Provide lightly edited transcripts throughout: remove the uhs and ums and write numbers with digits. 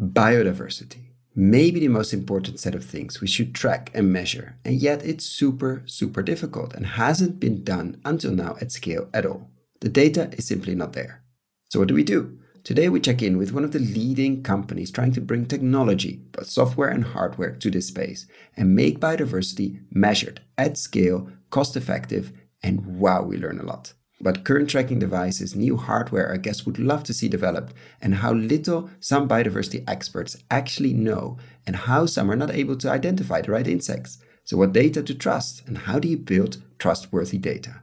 Biodiversity, maybe the most important set of things we should track and measure, and yet it's super difficult and hasn't been done until now at scale at all. The data is simply not there. So what do we do? Today we check in with one of the leading companies trying to bring technology, both software and hardware, to this space and make biodiversity measured at scale, cost-effective, and wow, we learn a lot. But current tracking devices, new hardware, I guess would love to see developed, and how little some biodiversity experts actually know, and how some are not able to identify the right insects. So what data to trust, and how do you build trustworthy data?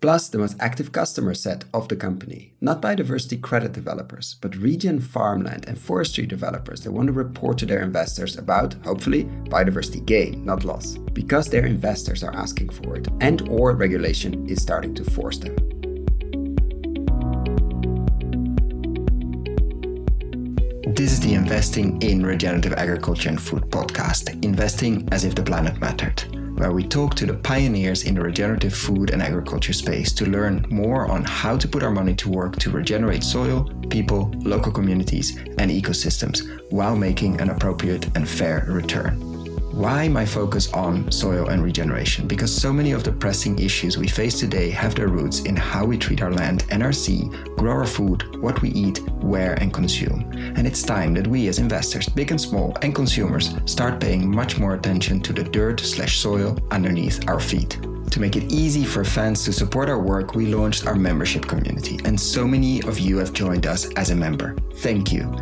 Plus, the most active customer set of the company, not biodiversity credit developers, but regen farmland and forestry developers that want to report to their investors about, hopefully, biodiversity gain, not loss, because their investors are asking for it and or regulation is starting to force them. This is the Investing in Regenerative Agriculture and Food podcast, investing as if the planet mattered, where we talk to the pioneers in the regenerative food and agriculture space to learn more on how to put our money to work to regenerate soil, people, local communities, and ecosystems while making an appropriate and fair return. Why my focus on soil and regeneration? Because so many of the pressing issues we face today have their roots in how we treat our land and our sea, grow our food, what we eat, where and consume. And it's time that we as investors, big and small, and consumers start paying much more attention to the dirt/soil underneath our feet. To make it easy for fans to support our work, we launched our membership community, and so many of you have joined us as a member. Thank you.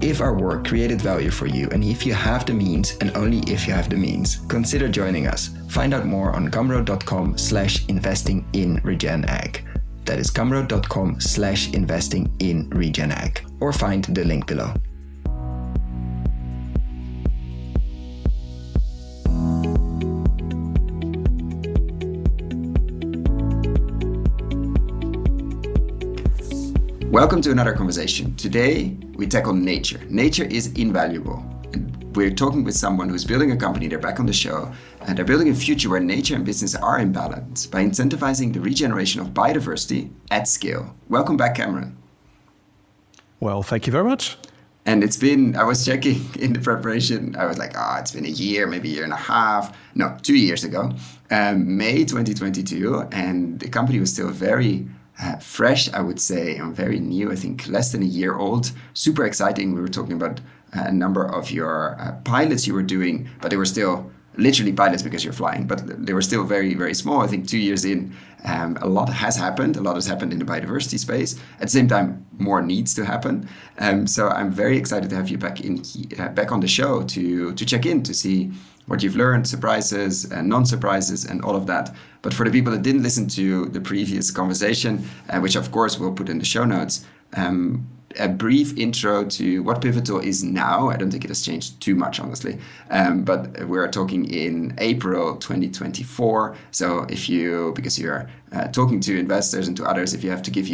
If our work created value for you, and if you have the means, and only if you have the means, consider joining us. Find out more on gumroad.com/investing-in-regenag. That is gumroad.com/investing-in-regenag, or find the link below. Welcome to another conversation. Today, we tackle nature. Nature is invaluable. And we're talking with someone who's building a company, they're back on the show, and they're building a future where nature and business are in balance by incentivizing the regeneration of biodiversity at scale. Welcome back, Cameron. Well, thank you very much. And it's been, I was checking in the preparation, I was like, it's been a year, maybe a year and a half. No, 2 years ago, May 2022, and the company was still very fresh, I would say, and very new, I think less than a year old. Super exciting. We were talking about a number of your pilots you were doing, but they were still literally pilots because you're flying, but they were still very small. I think 2 years in, a lot has happened. A lot has happened in the biodiversity space. At the same time, more needs to happen. So I'm very excited to have you back in, back on the show to check in, to see what you've learned, surprises and non-surprises and all of that. But for the people that didn't listen to the previous conversation, which of course we'll put in the show notes, a brief intro to what Pivotal is now. I don't think it has changed too much, honestly, but we're talking in April 2024. So if you, because you're talking to investors and to others, if you have to give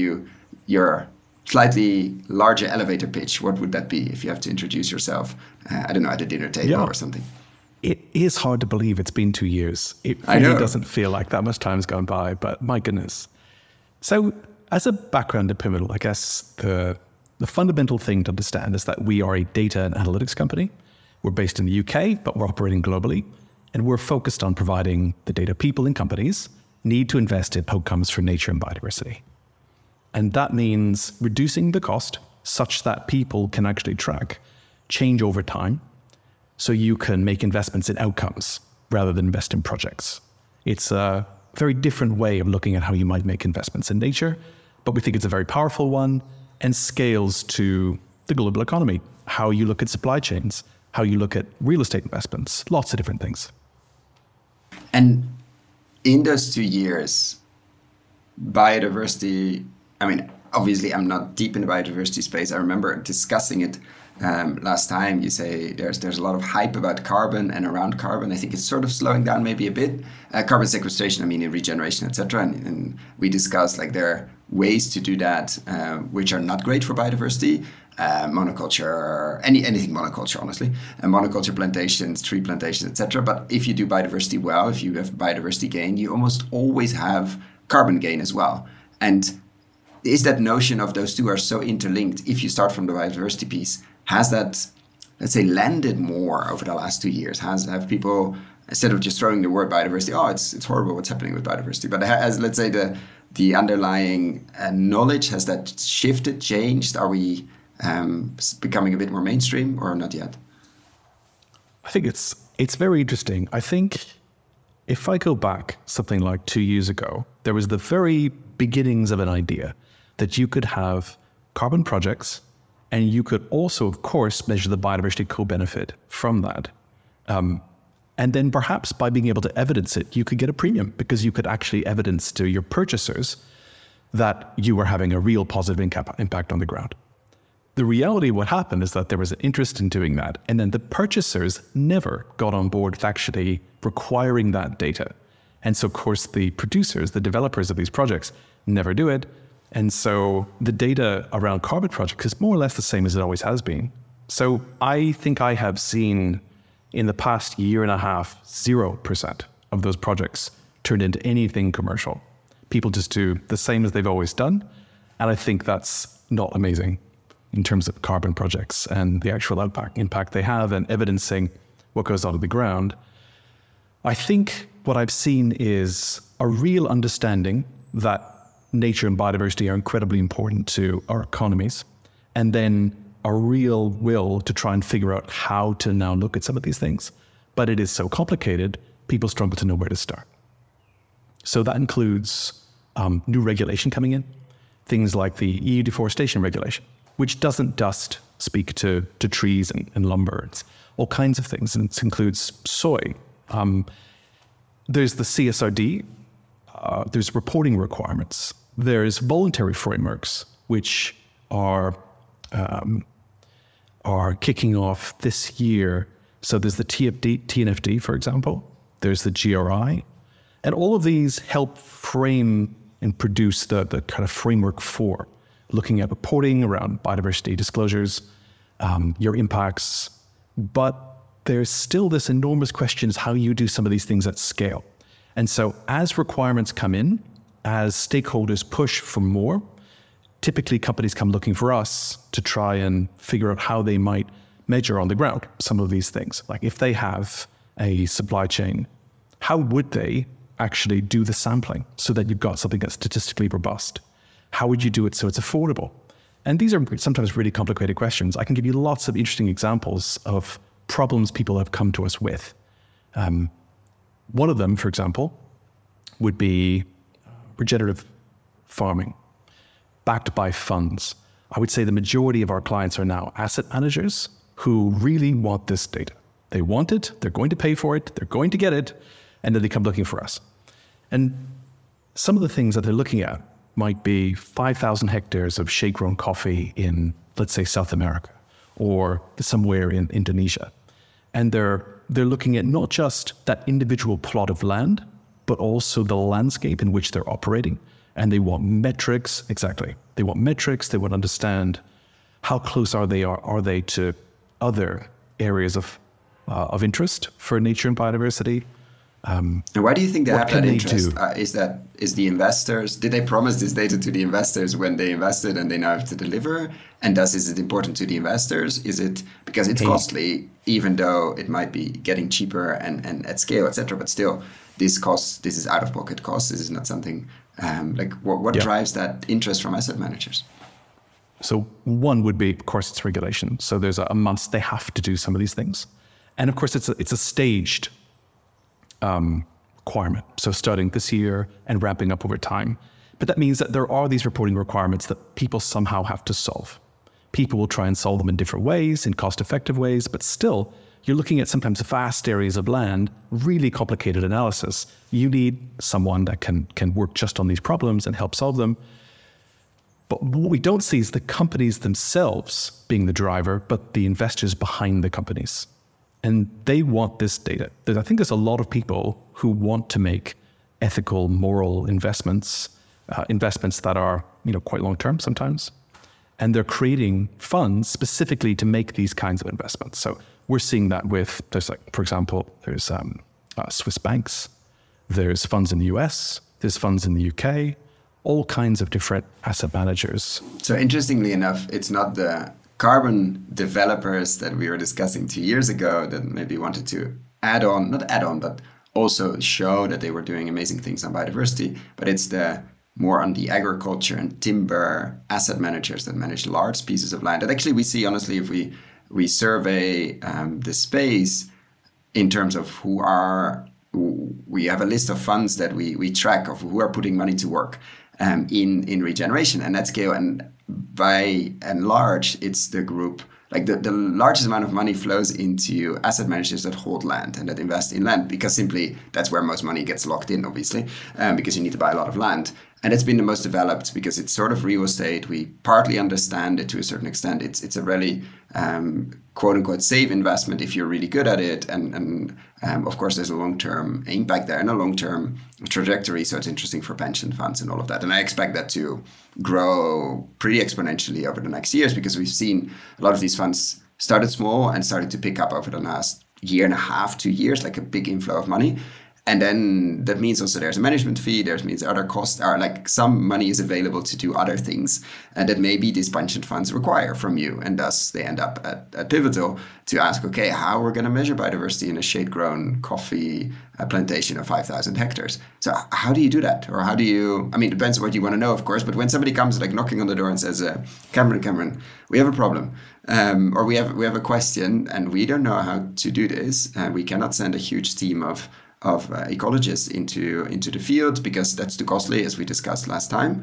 your slightly larger elevator pitch, what would that be if you have to introduce yourself, I don't know, at a dinner table or something? It is hard to believe it's been 2 years. It really doesn't feel like that much time's gone by, but my goodness. So as a background at Pivotal, I guess the fundamental thing to understand is that we are a data and analytics company. We're based in the UK, but we're operating globally. And we're focused on providing the data people and companies need to invest in outcomes for nature and biodiversity. And that means reducing the cost such that people can actually track change over time, so you can make investments in outcomes rather than invest in projects. It's a very different way of looking at how you might make investments in nature, but we think it's a very powerful one and scales to the global economy, how you look at supply chains, how you look at real estate investments, lots of different things. And in those 2 years, biodiversity, I mean, obviously I'm not deep in the biodiversity space. I remember discussing it last time. You say there's a lot of hype about carbon and around carbon. I think it's sort of slowing down maybe a bit. Carbon sequestration, I mean, in regeneration, etc. And we discussed like there are ways to do that which are not great for biodiversity. Monoculture, anything monoculture, honestly, and monoculture plantations, tree plantations, etc. But if you do biodiversity well, if you have biodiversity gain, you almost always have carbon gain as well. And is that notion of those two are so interlinked, if you start from the biodiversity piece, has that let's say, landed more over the last 2 years? Have people, instead of just throwing the word biodiversity, oh, it's horrible what's happening with biodiversity, but as, let's say, the underlying knowledge, has that shifted, changed? Are we becoming a bit more mainstream or not yet? I think it's very interesting. I think if I go back something like 2 years ago, there was the very beginnings of an idea that you could have carbon projects and you could also, of course, measure the biodiversity co-benefit from that. And then perhaps by being able to evidence it, you could get a premium because you could actually evidence to your purchasers that you were having a real positive impact on the ground. The reality of what happened is that there was an interest in doing that, and then the purchasers never got on board with actually requiring that data. And so, of course, the producers, the developers of these projects never do it. And so the data around carbon projects is more or less the same as it always has been. So I think I have seen in the past year and a half, 0% of those projects turned into anything commercial. People just do the same as they've always done. And I think that's not amazing in terms of carbon projects and the actual impact they have and evidencing what goes out of the ground. I think what I've seen is a real understanding that nature and biodiversity are incredibly important to our economies, and then a real will to try and figure out how to now look at some of these things. But it is so complicated, people struggle to know where to start. So that includes new regulation coming in, things like the EU deforestation regulation, which doesn't just speak to trees and lumber, it's all kinds of things, and it includes soy. There's the CSRD, there's reporting requirements, there's voluntary frameworks, which are kicking off this year. So there's the TNFD, for example, there's the GRI, and all of these help frame and produce the kind of framework for looking at reporting around biodiversity disclosures, your impacts. But there's still this enormous question is how you do some of these things at scale. And so as requirements come in, as stakeholders push for more, typically companies come looking for us to try and figure out how they might measure on the ground some of these things. Like if they have a supply chain, how would they actually do the sampling so that you've got something that's statistically robust? How would you do it so it's affordable? And these are sometimes really complicated questions. I can give you lots of interesting examples of problems people have come to us with. One of them, for example, would be regenerative farming, backed by funds. I would say the majority of our clients are now asset managers who really want this data. They want it, they're going to pay for it, they're going to get it, and then they come looking for us. And some of the things that they're looking at might be 5,000 hectares of shade-grown coffee in, let's say, South America or somewhere in Indonesia. And they're looking at not just that individual plot of land, but also the landscape in which they're operating. And they want metrics, exactly. They want metrics, they want to understand how close are they to other areas of interest for nature and biodiversity. And why do you think they have that interest? Is the investors, did they promise this data to the investors when they invested and they now have to deliver? And is it important to the investors? Is it because it's costly, even though it might be getting cheaper and at scale, etc. But still, this is out of pocket cost. This is not something like what drives that interest from asset managers? So one would be, of course, it's regulation. So there's a must, they have to do some of these things. And of course, it's a staged requirement. So starting this year and ramping up over time. But that means that there are these reporting requirements that people somehow have to solve. People will try and solve them in different ways, in cost-effective ways, but still you're looking at sometimes vast areas of land, really complicated analysis. You need someone that can work just on these problems and help solve them. But what we don't see is the companies themselves being the driver, but the investors behind the companies. And they want this data. I think there's a lot of people who want to make ethical, moral investments that are, quite long-term sometimes. And they're creating funds specifically to make these kinds of investments. So we're seeing that with, for example, there's Swiss banks, there's funds in the US, there's funds in the UK, all kinds of different asset managers. So interestingly enough, it's not the carbon developers that we were discussing 2 years ago that maybe wanted to add on, not add on, but also show that they were doing amazing things on biodiversity, but it's the more on the agriculture and timber asset managers that manage large pieces of land. That actually we see, honestly, if we survey the space in terms of who are, we have a list of funds that we track of who are putting money to work in regeneration and at scale. And by and large, it's the group, like the largest amount of money flows into asset managers that hold land and that invest in land, because simply that's where most money gets locked in, obviously, because you need to buy a lot of land. And it's been the most developed because it's sort of real estate. We partly understand it to a certain extent. It's a really quote unquote safe investment if you're really good at it. And of course, there's a long-term impact there and a long-term trajectory. So it's interesting for pension funds and all of that. And I expect that to grow pretty exponentially over the next years, because we've seen a lot of these funds started small and started to pick up over the last year and a half, 2 years, like a big inflow of money. And then that means also there's a management fee, there's means other costs are, like, some money is available to do other things and that maybe these pension funds require from you. And thus they end up at Pivotal to ask, okay, how we're going to measure biodiversity in a shade-grown coffee plantation of 5,000 hectares. So how do you do that? Or how do you, I mean, it depends on what you want to know, of course, but when somebody comes like knocking on the door and says, Cameron, we have a problem. Or we have a question and we don't know how to do this. And we cannot send a huge team of ecologists into the field because that's too costly, as we discussed last time.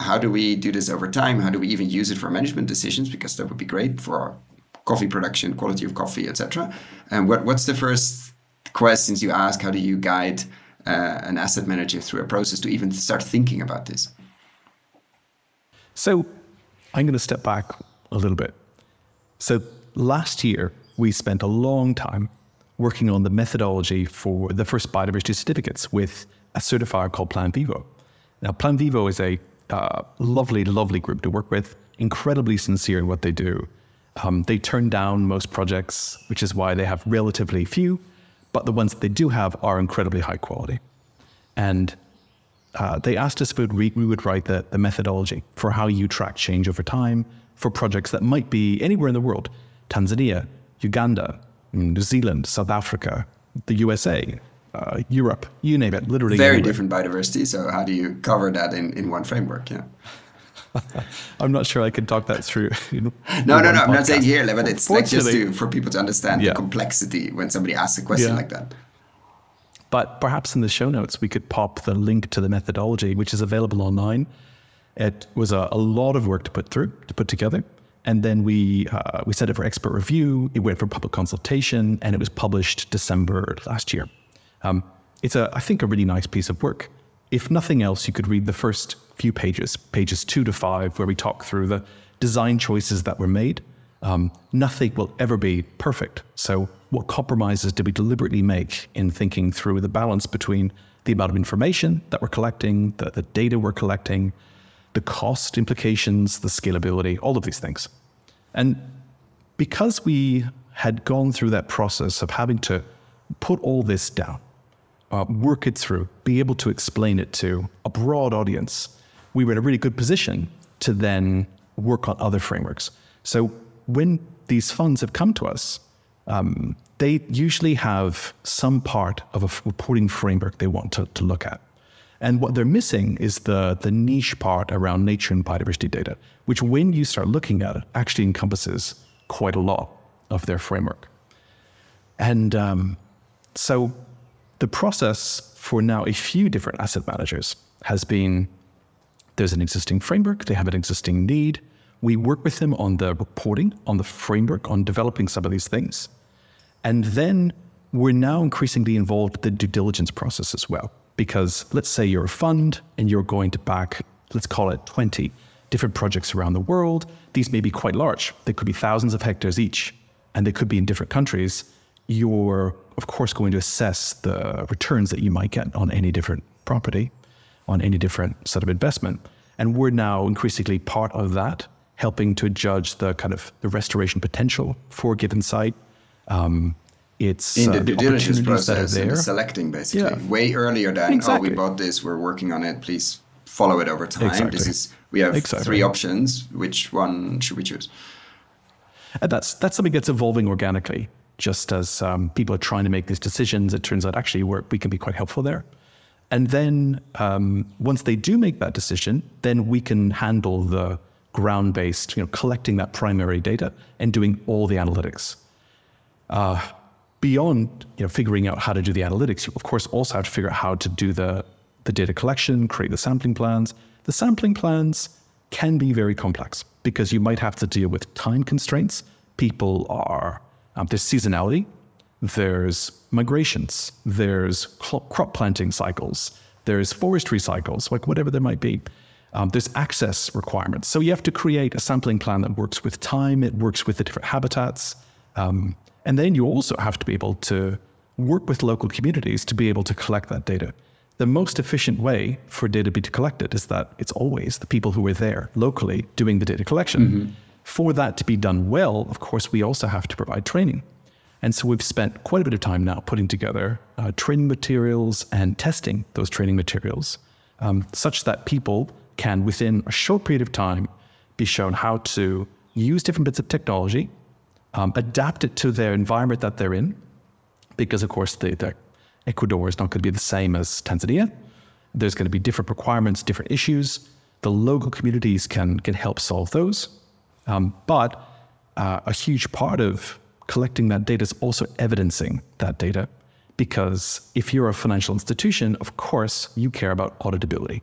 How do we do this over time? How do we even use it for management decisions? Because that would be great for coffee production, quality of coffee, etc. And what's the first questions you ask? How do you guide an asset manager through a process to even start thinking about this? So I'm going to step back a little bit. So last year, we spent a long time working on the methodology for the first biodiversity certificates with a certifier called Plan Vivo. Now, Plan Vivo is a lovely, lovely group to work with, incredibly sincere in what they do. They turn down most projects, which is why they have relatively few, but the ones that they do have are incredibly high quality. And they asked us if we would write the methodology for how you track change over time for projects that might be anywhere in the world, Tanzania, Uganda, New Zealand, South Africa, the USA, Europe, you name it, literally. Very different biodiversity. So how do you cover that in one framework? Yeah. I'm not sure I can talk that through. No, I'm not saying here, but it's like just for people to understand the complexity when somebody asks a question like that. But perhaps in the show notes, we could pop the link to the methodology, which is available online. It was a lot of work to put together. And then we set it for expert review, it went for public consultation, and it was published December last year. It's, I think, a really nice piece of work. If nothing else, you could read the first few pages, pages 2 to 5, where we talk through the design choices that were made. Nothing will ever be perfect. So what compromises did we deliberately make in thinking through the balance between the amount of information that we're collecting, the data we're collecting, the cost implications, the scalability, all of these things. And because we had gone through that process of having to put all this down, work it through, be able to explain it to a broad audience, we were in a really good position to then work on other frameworks. So when these funds have come to us, they usually have some part of a reporting framework they want to look at. And what they're missing is the niche part around nature and biodiversity data, which when you start looking at it, actually encompasses quite a lot of their framework. And so the process for now a few different asset managers has been, there's an existing framework, they have an existing need. We work with them on the reporting, on the framework, on developing some of these things. And then we're now increasingly involved in the due diligence process as well. Because let's say you're a fund and you're going to back, let's call it 20 different projects around the world. These may be quite large. They could be thousands of hectares each, and they could be in different countries. You're, of course, going to assess the returns that you might get on any different property, on any different set of investment. And we're now increasingly part of that, helping to judge the kind of the restoration potential for a given site. It's in the due diligence process, and selecting basically way earlier than oh, we bought this, we're working on it, please follow it over time. This is we have 3 options. Which one should we choose? And that's something that's evolving organically. Just as people are trying to make these decisions, it turns out actually we can be quite helpful there. And then once they do make that decision, then we can handle the ground-based, collecting that primary data and doing all the analytics. Beyond figuring out how to do the analytics, you of course also have to figure out how to do the data collection, create the sampling plans. The sampling plans can be very complex because you might have to deal with time constraints. People are, there's seasonality, there's migrations, there's crop planting cycles, there's forestry cycles, like whatever there might be. There's access requirements. So you have to create a sampling plan that works with time, it works with the different habitats. And then you also have to be able to work with local communities to be able to collect that data. The most efficient way for data to be collected is that it's always the people who are there locally doing the data collection. Mm-hmm. For that to be done well, of course, we also have to provide training. And so we've spent quite a bit of time now putting together training materials and testing those training materials such that people can, within a short period of time, be shown how to use different bits of technology, adapt it to their environment that they're in, because, of course, the Ecuador is not going to be the same as Tanzania. There's going to be different requirements, different issues. The local communities can help solve those. But a huge part of collecting that data is also evidencing that data, because if you're a financial institution, of course, you care about auditability.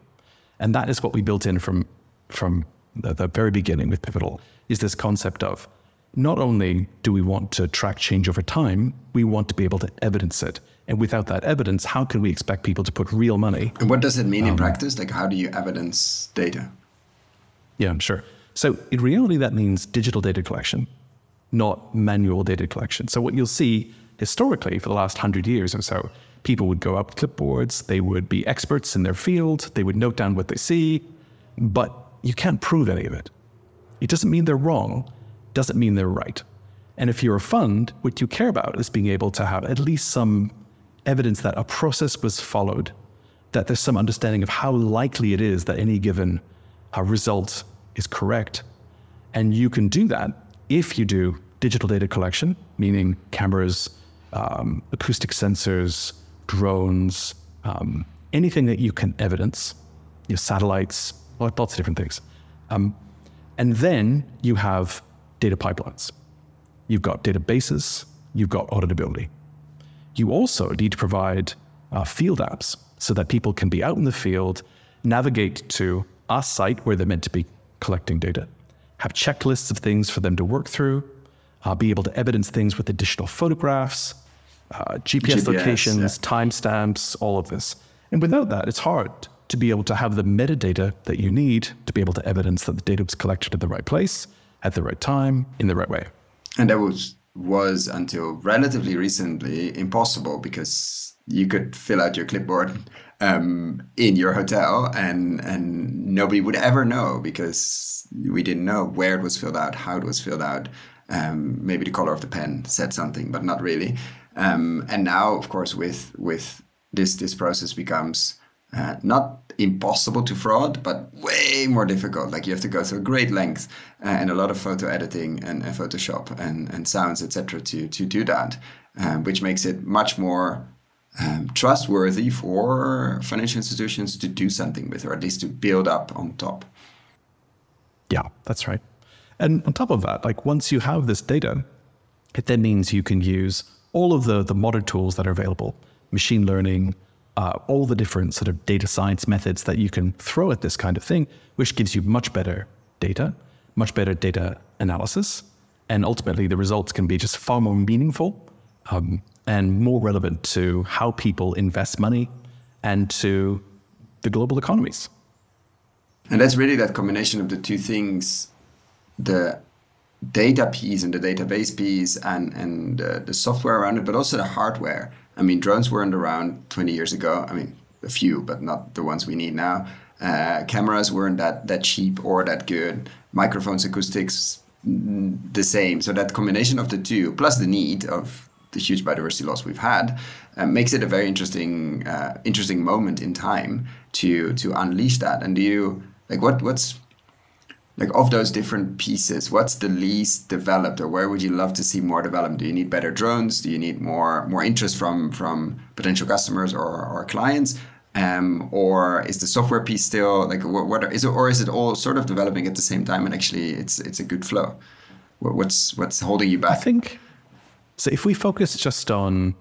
And that is what we built in from the very beginning with Pivotal, is this concept of not only do we want to track change over time, we want to be able to evidence it. And without that evidence, how can we expect people to put real money? And what does it mean in practice? Like, how do you evidence data? Yeah, I'm sure. So in reality, that means digital data collection, not manual data collection. So what you'll see historically for the last 100 years or so, people would go up clipboards, they would be experts in their field, they would note down what they see, but you can't prove any of it. It doesn't mean they're wrong, doesn't mean they're right. And if you're a fund, what you care about is being able to have at least some evidence that a process was followed, that there's some understanding of how likely it is that any given result is correct. And you can do that if you do digital data collection, meaning cameras, acoustic sensors, drones, anything that you can evidence, your satellites, lots of different things. And then you have data pipelines. You've got databases, you've got auditability. You also need to provide field apps so that people can be out in the field, navigate to a site where they're meant to be collecting data, have checklists of things for them to work through, be able to evidence things with additional photographs, GPS locations, timestamps, all of this. And without that, it's hard to be able to have the metadata that you need to be able to evidence that the data was collected at the right place, at the right time, in the right way. And that was until relatively recently impossible, because you could fill out your clipboard in your hotel and nobody would ever know, because we didn't know where it was filled out, how it was filled out. Maybe the color of the pen said something, but not really. And now, of course, with this process becomes not impossible to fraud, but way more difficult. Like, you have to go through great lengths and a lot of photo editing and Photoshop and sounds, etc., to do that, which makes it much more trustworthy for financial institutions to do something with, or at least to build up on top. Yeah, that's right. And on top of that, like, once you have this data, it then means you can use all of the modern tools that are available, machine learning, all the different sort of data science methods that you can throw at this kind of thing, which gives you much better data analysis. And ultimately, the results can be just far more meaningful and more relevant to how people invest money and to the global economies. And that's really that combination of the two things, the data piece and the database piece and the software around it, but also the hardware. I mean, drones weren't around 20 years ago. I mean, a few, but not the ones we need now. Cameras weren't that cheap or that good. Microphones, acoustics, the same. So that combination of the two, plus the need of the huge biodiversity loss we've had, makes it a very interesting moment in time to unleash that. And do you like what's like of those different pieces, what's the least developed, or where would you love to see more development? Do you need better drones? Do you need more interest from potential customers or clients? Or is the software piece still like is it all sort of developing at the same time, and actually it's a good flow? What's holding you back? I think so. If we focus just on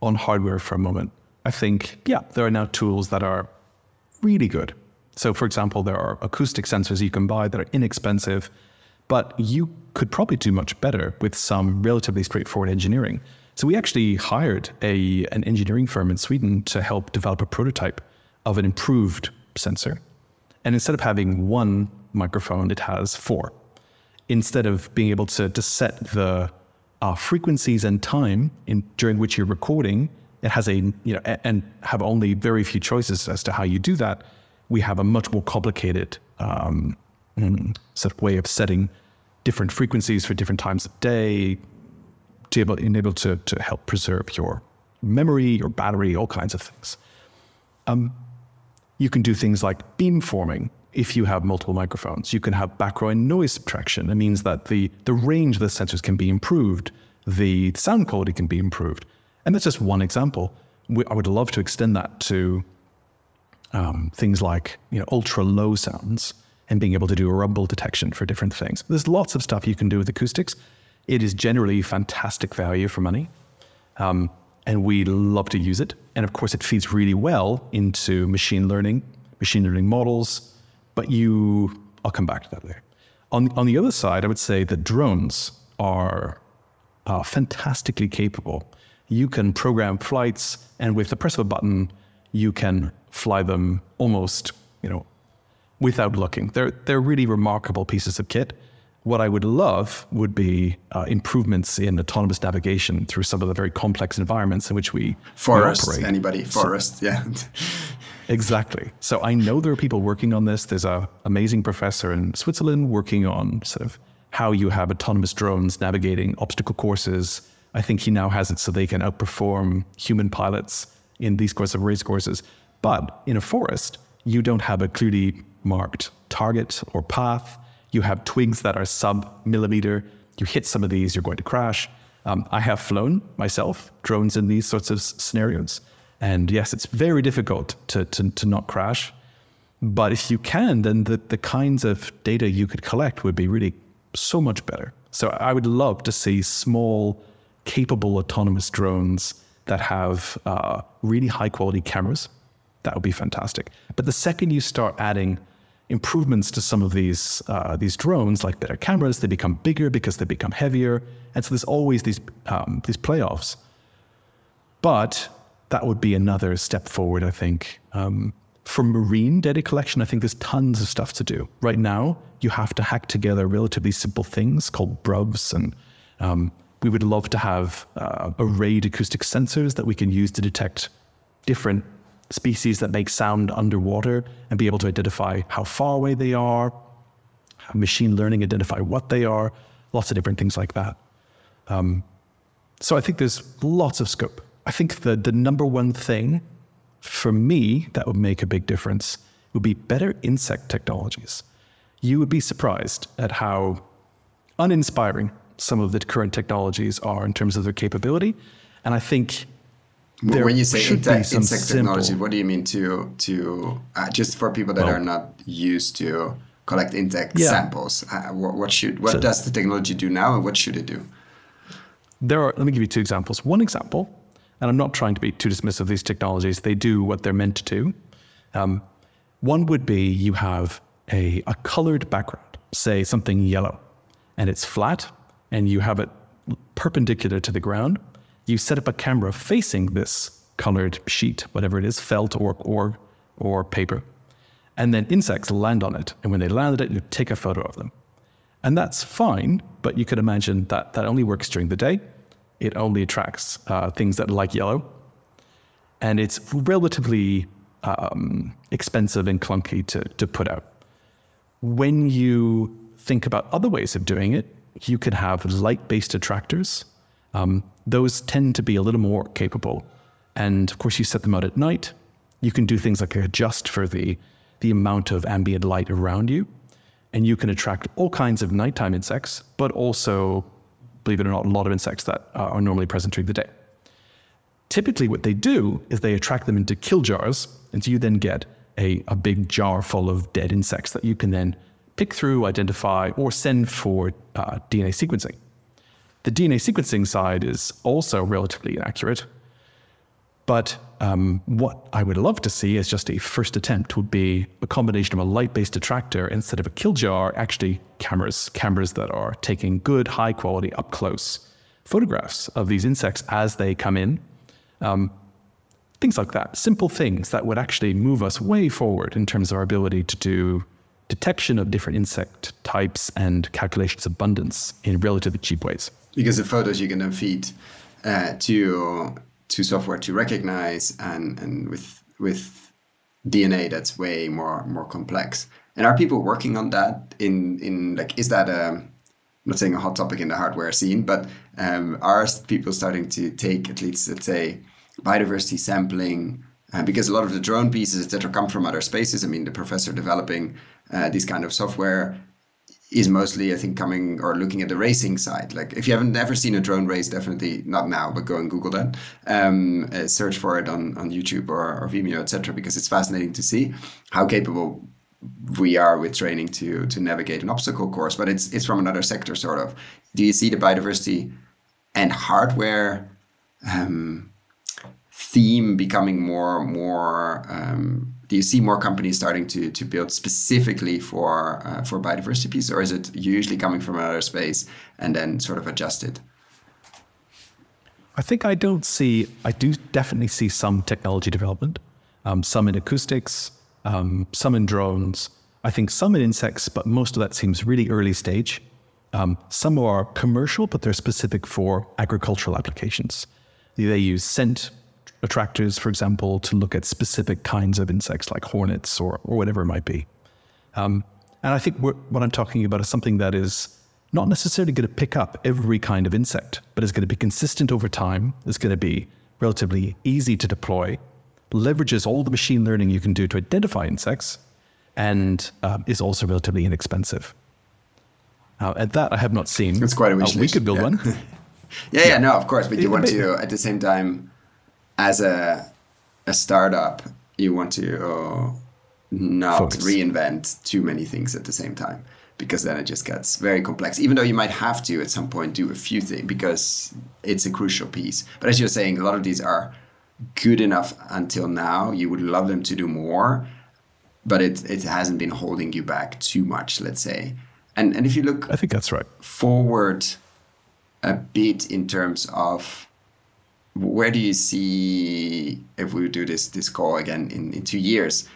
hardware for a moment, I think there are now tools that are really good. So for example, there are acoustic sensors you can buy that are inexpensive, but you could probably do much better with some relatively straightforward engineering. So we actually hired an engineering firm in Sweden to help develop a prototype of an improved sensor. And instead of having one microphone, it has four. Instead of being able to set the frequencies and time during which you're recording, it has and have only very few choices as to how you do that. We have a much more complicated sort of way of setting different frequencies for different times of day, to help preserve your memory, your battery, all kinds of things. You can do things like beamforming if you have multiple microphones. You can have background noise subtraction. It means that the range of the sensors can be improved, the sound quality can be improved. And that's just one example. I would love to extend that to things like ultra low sounds and being able to do a rumble detection for different things. There's lots of stuff you can do with acoustics. It is generally fantastic value for money, and we love to use it. And of course, it feeds really well into machine learning models. But I'll come back to that later. On the other side, I would say that drones are fantastically capable. You can program flights, and with the press of a button, you can fly them almost, without looking. They're really remarkable pieces of kit. What I would love would be improvements in autonomous navigation through some of the very complex environments in which we operate. Forest, yeah. Exactly. So I know there are people working on this. There's an amazing professor in Switzerland working on sort of how you have autonomous drones navigating obstacle courses. I think he now has it so they can outperform human pilots in these sorts of race courses. But in a forest, you don't have a clearly marked target or path. You have twigs that are sub-millimeter. You hit some of these, you're going to crash. I have flown myself drones in these sorts of scenarios. And yes, it's very difficult to not crash. But if you can, then the kinds of data you could collect would be really so much better. So I would love to see small, capable, autonomous drones that have really high-quality cameras. That would be fantastic. But the second you start adding improvements to some of these drones, like better cameras, they become bigger because they become heavier. And so there's always these playoffs. But that would be another step forward, I think. For marine data collection, I think there's tons of stuff to do. Right now, you have to hack together relatively simple things called BRUVs. And we would love to have arrayed acoustic sensors that we can use to detect different species that make sound underwater and be able to identify how far away they are, machine learning identify what they are, lots of different things like that. So I think there's lots of scope. I think the number one thing for me that would make a big difference would be better insect technologies. You would be surprised at how uninspiring some of the current technologies are in terms of their capability. And I think when you say insect technology, what do you mean to just for people that are not used to collect insect samples? What does the technology do now, and what should it do? Let me give you two examples. One example, and I'm not trying to be too dismissive of these technologies. They do what they're meant to do. One would be you have a colored background, say something yellow, and it's flat, and you have it perpendicular to the ground. You set up a camera facing this colored sheet, whatever it is, felt or paper. And then insects land on it. And when they land on it, you take a photo of them. And that's fine, but you could imagine that that only works during the day. It only attracts things that like yellow. And it's relatively expensive and clunky to put out. When you think about other ways of doing it, you could have light-based attractors. Those tend to be a little more capable. And of course, you set them out at night. You can do things like adjust for the amount of ambient light around you. and you can attract all kinds of nighttime insects, but also, believe it or not, a lot of insects that are normally present during the day. Typically what they do is they attract them into kill jars, and so you then get a big jar full of dead insects that you can then pick through, identify, or send for DNA sequencing. The DNA sequencing side is also relatively inaccurate, but what I would love to see as just a first attempt would be a combination of a light-based attractor instead of a kill jar, actually cameras that are taking good, high-quality, up-close photographs of these insects as they come in. Things like that, simple things that would actually move us way forward in terms of our ability to do detection of different insect types and calculations of abundance in relatively cheap ways. Because the photos you can then feed to software to recognize, and with DNA that's way more complex. And are people working on that in like, is that a, I'm not saying a hot topic in the hardware scene, but are people starting to take, at least let's say, biodiversity sampling? Because a lot of the drone pieces, etc., come from other spaces. I mean, the professor developing these kind of software is mostly, I think, coming or looking at the racing side. Like, if you haven't ever seen a drone race, definitely not now, but go and Google that. Search for it on YouTube or Vimeo, etc., because it's fascinating to see how capable we are with training to navigate an obstacle course, but it's from another sector, sort of. Do you see the biodiversity and hardware theme becoming more? Do you see more companies starting to build specifically for biodiversity piece, or is it usually coming from another space and then sort of adjusted? I think I do definitely see some technology development, some in acoustics, some in drones, I think some in insects, but most of that seems really early stage. Some are commercial, but they're specific for agricultural applications. They use scent attractors, for example, to look at specific kinds of insects like hornets or whatever it might be. And I think what I'm talking about is something that is not necessarily going to pick up every kind of insect, but is going to be consistent over time, is going to be relatively easy to deploy, leverages all the machine learning you can do to identify insects, and is also relatively inexpensive. And that I have not seen. It's quite a wish list. We could build one. Yeah, no, of course. But you want to, at the same time, as a startup, you want to not reinvent too many things at the same time, because then it just gets very complex, even though you might have to at some point do a few things because it's a crucial piece. But as you're saying, a lot of these are good enough until now. You would love them to do more, but it hasn't been holding you back too much, let's say. And if you look, I think that's right, forward a bit in terms of where do you see, if we do this call again in 2 years,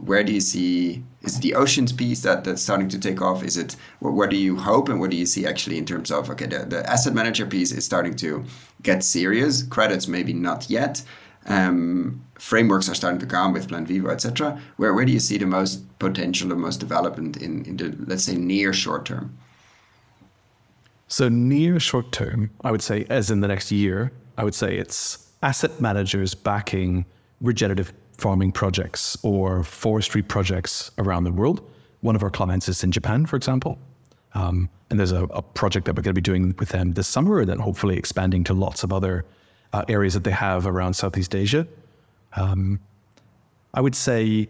where do you see, is it the oceans piece that's starting to take off? Is it, what do you hope and what do you see actually in terms of, okay, the asset manager piece is starting to get serious, credits maybe not yet, frameworks are starting to come with Plan Vivo, etc. Where do you see the most potential, the most development in the, let's say, near short term? So near short term, I would say, as in the next year, I would say it's asset managers backing regenerative farming projects or forestry projects around the world. One of our clients is in Japan, for example. And there's a project that we're going to be doing with them this summer, and then hopefully expanding to lots of other areas that they have around Southeast Asia. I would say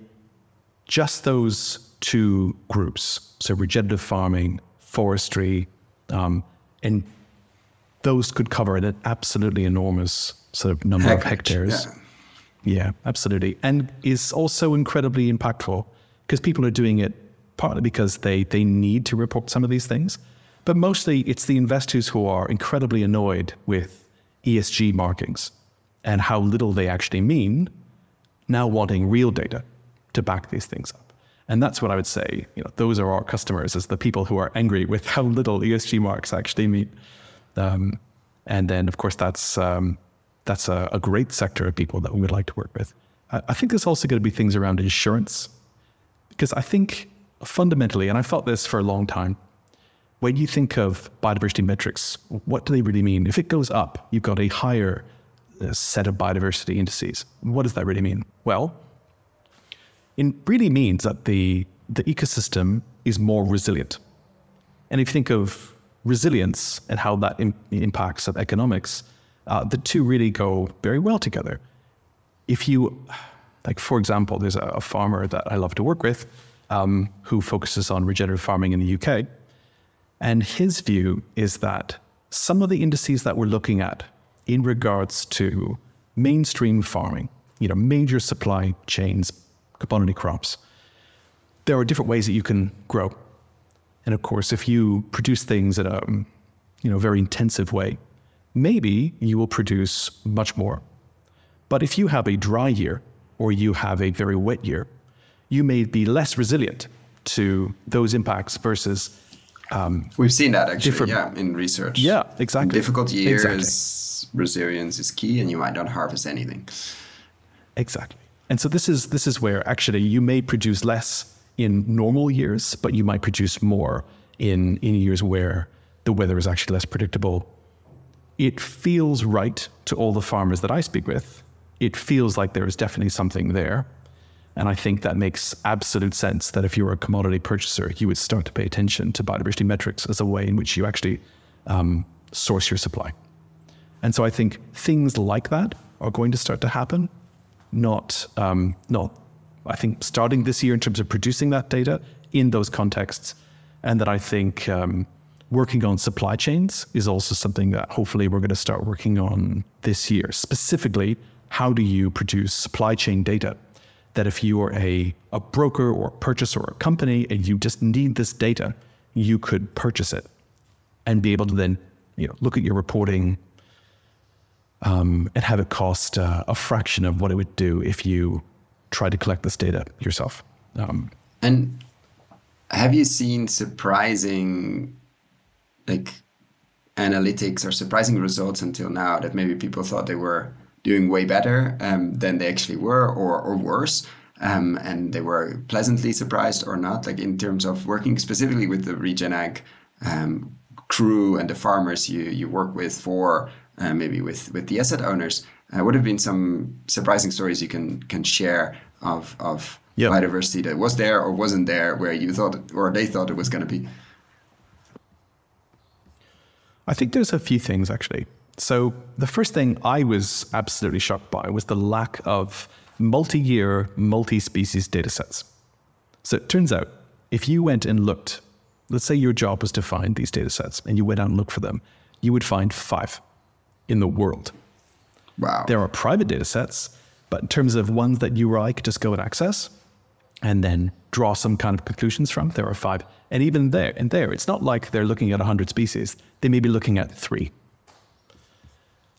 just those two groups. So regenerative farming, forestry, and those could cover an absolutely enormous sort of number of hectares. Yeah, absolutely. And is also incredibly impactful because people are doing it partly because they need to report some of these things. But mostly it's the investors who are incredibly annoyed with ESG markings and how little they actually mean, now wanting real data to back these things up. And that's what I would say, those are our customers, is the people who are angry with how little ESG marks actually mean. And then, of course, that's a great sector of people that we would like to work with. I think there's also going to be things around insurance, because I think fundamentally, and I thought this for a long time, when you think of biodiversity metrics, what do they really mean? If it goes up, you've got a higher set of biodiversity indices. What does that really mean? Well, it really means that the ecosystem is more resilient. And if you think of resilience and how that impacts on economics, the two really go very well together. If you, like for example, there's a farmer that I love to work with who focuses on regenerative farming in the UK. And his view is that some of the indices that we're looking at in regards to mainstream farming, you know, major supply chains, commodity crops, there are different ways that you can grow. And of course, if you produce things in a very intensive way, maybe you will produce much more. But if you have a dry year or you have a very wet year, you may be less resilient to those impacts versus... we've seen that actually, yeah, in research. Yeah, exactly. In difficult years, exactly. Resilience is key and you might not harvest anything. Exactly. And so this is where actually you may produce less in normal years, but you might produce more in years where the weather is actually less predictable. It feels right to all the farmers that I speak with. It feels like there is definitely something there. And I think that makes absolute sense that if you were a commodity purchaser, you would start to pay attention to biodiversity metrics as a way in which you actually source your supply. And so I think things like that are going to start to happen. I think starting this year in terms of producing that data in those contexts, and that I think working on supply chains is also something that hopefully we're going to start working on this year. Specifically, how do you produce supply chain data that if you are a broker or a purchaser or a company and you just need this data, you could purchase it and be able to then look at your reporting and have it cost a fraction of what it would do if you try to collect this data yourself. And have you seen surprising analytics or surprising results until now that maybe people thought they were doing way better than they actually were, or worse, and they were pleasantly surprised or not, in terms of working specifically with the RegenAg crew and the farmers you work with for maybe with the asset owners? What have been some surprising stories you can share of biodiversity that was there or wasn't there where you thought or they thought it was going to be? I think there's a few things actually. So the first thing I was absolutely shocked by was the lack of multi-year, multi-species data sets. So it turns out if you went and looked, let's say your job was to find these data sets and you went out and looked for them, you would find 5 in the world. Wow. There are private data sets, but in terms of ones that you or I could just go and access and then draw some kind of conclusions from, there are 5. And even there, it's not like they're looking at 100 species. They may be looking at 3.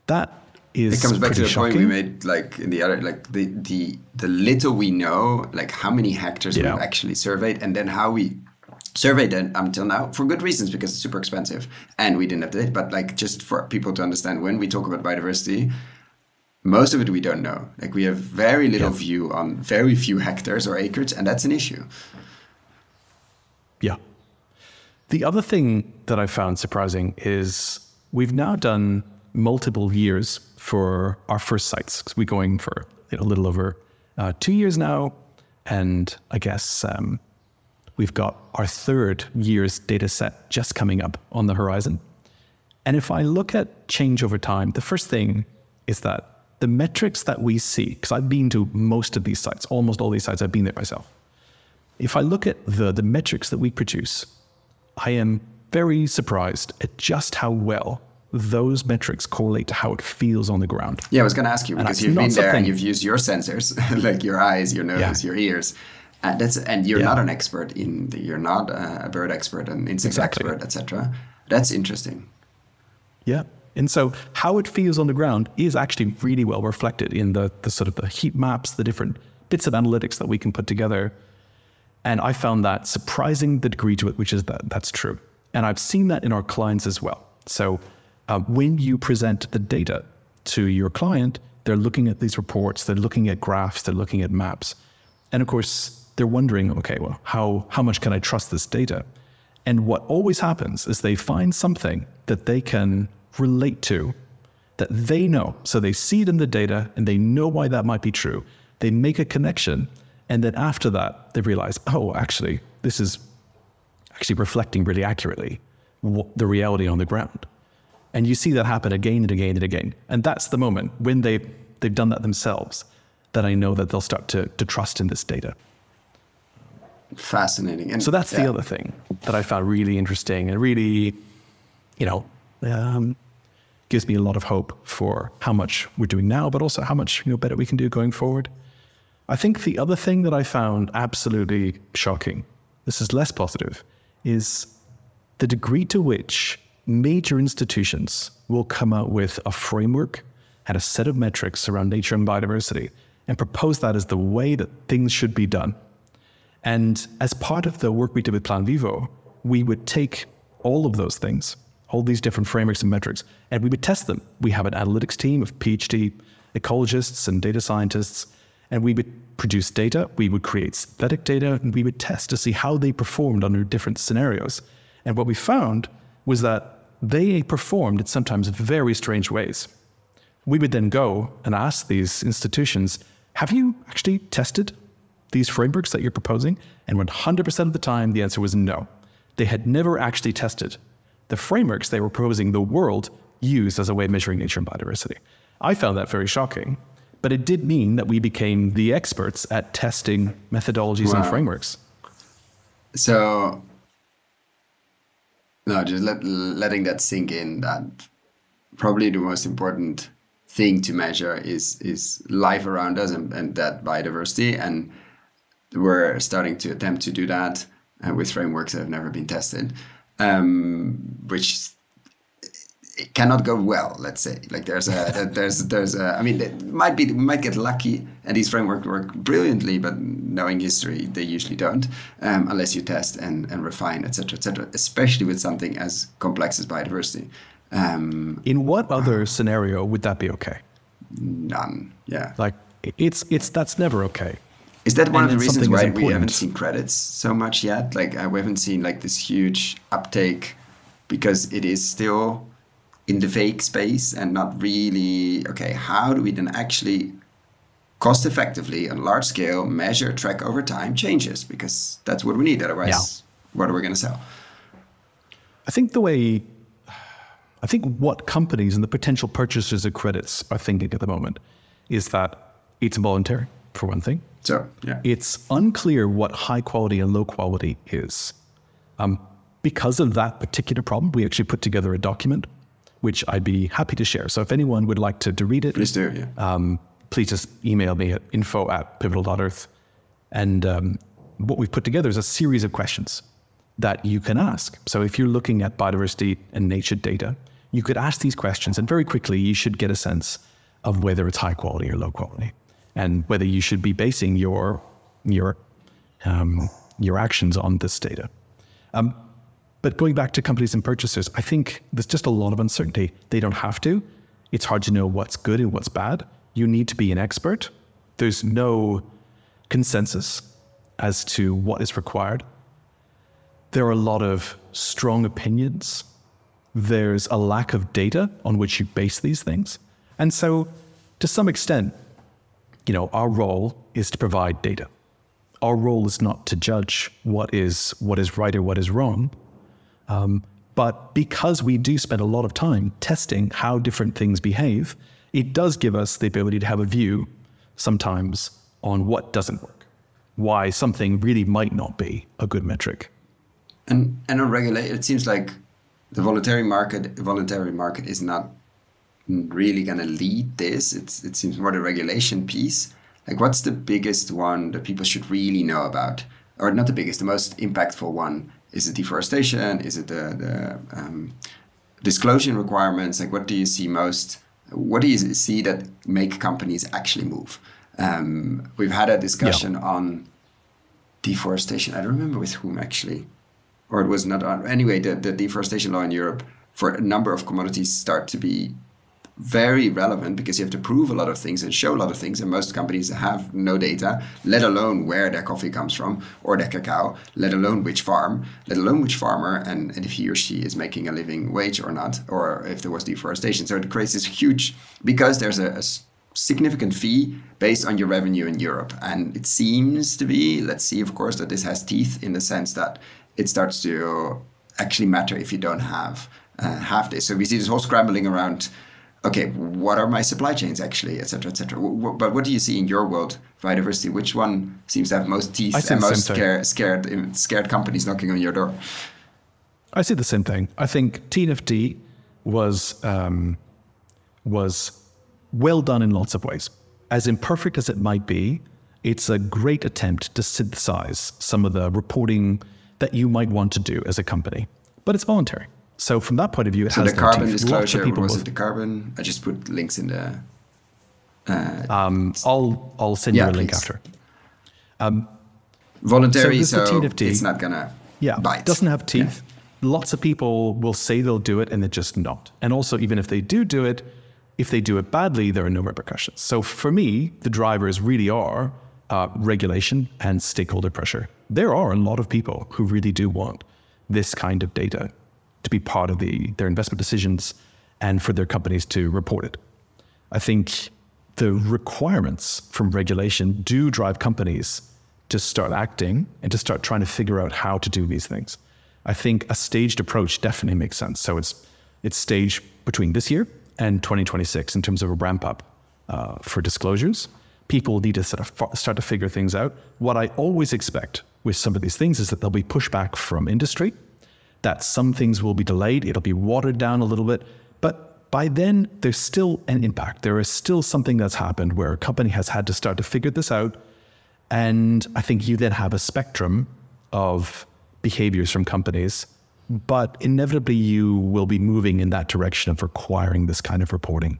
That is pretty shocking. It comes back to the point we made, in the other, the little we know, how many hectares we've actually surveyed, and then how we surveyed them until now for good reasons because it's super expensive and we didn't have the data. But just for people to understand, when we talk about biodiversity, most of it we don't know. We have very little view on very few hectares or acres, and that's an issue. Yeah. The other thing that I found surprising is we've now done multiple years for our first sites, because we're going for a little over 2 years now, and I guess we've got our third year's data set just coming up on the horizon. And if I look at change over time, the first thing is that the metrics that we see, because I've been to most of these sites, almost all these sites, I've been there myself. If I look at the metrics that we produce, I am very surprised at just how well those metrics correlate to how it feels on the ground. Yeah, I was going to ask you, because you've been there and you've used your sensors, your eyes, your nose, your ears. And you're not an expert in, you're not a bird expert, an insect expert, etc. That's interesting. Yeah. And so how it feels on the ground is actually really well reflected in the sort of the heat maps, the different bits of analytics that we can put together. And I found that surprising the degree to it, which is that's true. And I've seen that in our clients as well. So when you present the data to your client, they're looking at these reports, they're looking at graphs, they're looking at maps. And of course, they're wondering, okay, well, how much can I trust this data? And what always happens is they find something that they can relate to, that they know. So they see it in the data and they know why that might be true. They make a connection. And then after that, they realize, oh, actually, this is actually reflecting really accurately what the reality on the ground. And you see that happen again and again and again. And that's the moment when they've done that themselves that I know that they'll start to trust in this data. Fascinating. And so that's the other thing that I found really interesting and really, you know, gives me a lot of hope for how much we're doing now, but also how much, you know, better we can do going forward. I think the other thing that I found absolutely shocking, this is less positive, is the degree to which major institutions will come out with a framework and a set of metrics around nature and biodiversity and propose that as the way that things should be done. And as part of the work we did with Plan Vivo, we would take all of those things, all these different frameworks and metrics, and we would test them. We have an analytics team of PhD ecologists and data scientists, and we would produce data, we would create synthetic data, and we would test to see how they performed under different scenarios. And what we found was that they performed in sometimes very strange ways. We would then go and ask these institutions, have you actually tested these frameworks that you're proposing? And 100% of the time, the answer was no. They had never actually tested the frameworks they were proposing the world use as a way of measuring nature and biodiversity. I found that very shocking, but it did mean that we became the experts at testing methodologies and frameworks. So, no, just letting that sink in, that probably the most important thing to measure is life around us and that biodiversity. And we're starting to attempt to do that with frameworks that have never been tested, which it cannot go well, let's say. Like there's a, I mean, we might get lucky and these frameworks work brilliantly, but knowing history, they usually don't, unless you test and refine, et cetera, especially with something as complex as biodiversity. In what other scenario would that be okay? None, yeah. Like it's that's never okay. Is that one of the reasons why we haven't seen credits so much yet? Like we haven't seen like this huge uptake because it is still in the vague space and not really, okay, how do we then actually cost effectively on large scale measure, track over time changes? Because that's what we need. Otherwise, what are we going to sell? I think what companies and the potential purchasers of credits are thinking at the moment is that it's voluntary, for one thing. So, yeah. It's unclear what high quality and low quality is. Because of that particular problem, we actually put together a document, which I'd be happy to share. So if anyone would like to read it, please do, yeah. Please just email me at info@pivotal.earth. And what we've put together is a series of questions that you can ask. So if you're looking at biodiversity and nature data, you could ask these questions and very quickly you should get a sense of whether it's high quality or low quality, and whether you should be basing your actions on this data. But going back to companies and purchasers, I think there's just a lot of uncertainty. They don't have to. It's hard to know what's good and what's bad. You need to be an expert. There's no consensus as to what is required. There are a lot of strong opinions. There's a lack of data on which you base these things. And so to some extent, you know, our role is to provide data. Our role is not to judge what is right or what is wrong. But because we do spend a lot of time testing how different things behave, it does give us the ability to have a view sometimes on what doesn't work, why something really might not be a good metric. And on regulation, it seems like the voluntary market is not really going to lead this. It seems more the regulation piece. Like what's the biggest one that people should really know about? Or not the biggest, the most impactful one. Is it deforestation? Is it the disclosure requirements? Like what do you see most? What do you see that make companies actually move? We've had a discussion on deforestation. I don't remember with whom actually, or it was not on. Anyway, the deforestation law in Europe for a number of commodities start to be very relevant because you have to prove a lot of things and show a lot of things, and most companies have no data, let alone where their coffee comes from or their cacao, let alone which farm, let alone which farmer, and if he or she is making a living wage or not, or if there was deforestation. So it creates this huge, because there's a significant fee based on your revenue in Europe, and it seems to be, let's see of course that this has teeth in the sense that it starts to actually matter if you don't have half days. So we see this whole scrambling around, okay, what are my supply chains actually, et cetera, et cetera. But what do you see in your world, biodiversity? Which one seems to have most teeth and most scared companies knocking on your door? I see the same thing. I think TNFD was well done in lots of ways. As imperfect as it might be, it's a great attempt to synthesize some of the reporting that you might want to do as a company, but it's voluntary. So from that point of view, it has no teeth. So the carbon disclosure, was it the carbon? I just put links in the... I'll send you a link after. Voluntary, so it's not going to bite. It doesn't have teeth. Yeah. Lots of people will say they'll do it and they're just not. And also, even if they do it, if they do it badly, there are no repercussions. So for me, the drivers really are regulation and stakeholder pressure. There are a lot of people who really do want this kind of data to be part of their investment decisions and for their companies to report it. I think the requirements from regulation do drive companies to start acting and to start trying to figure out how to do these things. I think a staged approach definitely makes sense. So it's staged between this year and 2026 in terms of a ramp up for disclosures. People need to start to figure things out. What I always expect with some of these things is that there'll be pushback from industry, that some things will be delayed, it'll be watered down a little bit, but by then there's still an impact. There is still something that's happened where a company has had to start to figure this out. And I think you then have a spectrum of behaviors from companies, but inevitably you will be moving in that direction of requiring this kind of reporting.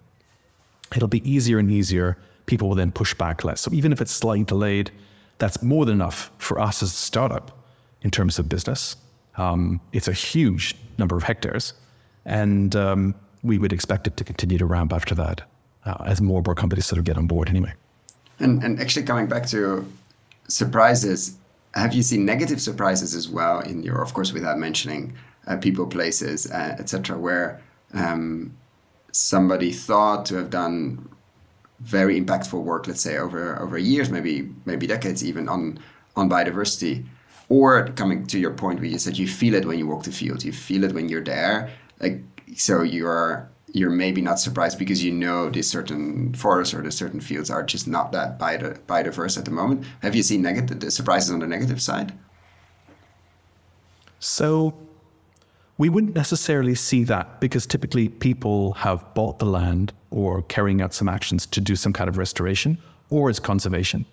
It'll be easier and easier. People will then push back less. So even if it's slightly delayed, that's more than enough for us as a startup in terms of business. It's a huge number of hectares, and we would expect it to continue to ramp after that as more and more companies sort of get on board anyway. And actually coming back to surprises, have you seen negative surprises as well in your, of course, without mentioning people, places, etc., where somebody thought to have done very impactful work, let's say over years, maybe decades even on biodiversity? Or coming to your point where you said you feel it when you walk the field, you feel it when you're there. Like, so you're maybe not surprised because you know these certain forests or the certain fields are just not that biodiverse at the moment. Have you seen the surprises on the negative side? So we wouldn't necessarily see that because typically people have bought the land or carrying out some actions to do some kind of restoration or as conservation.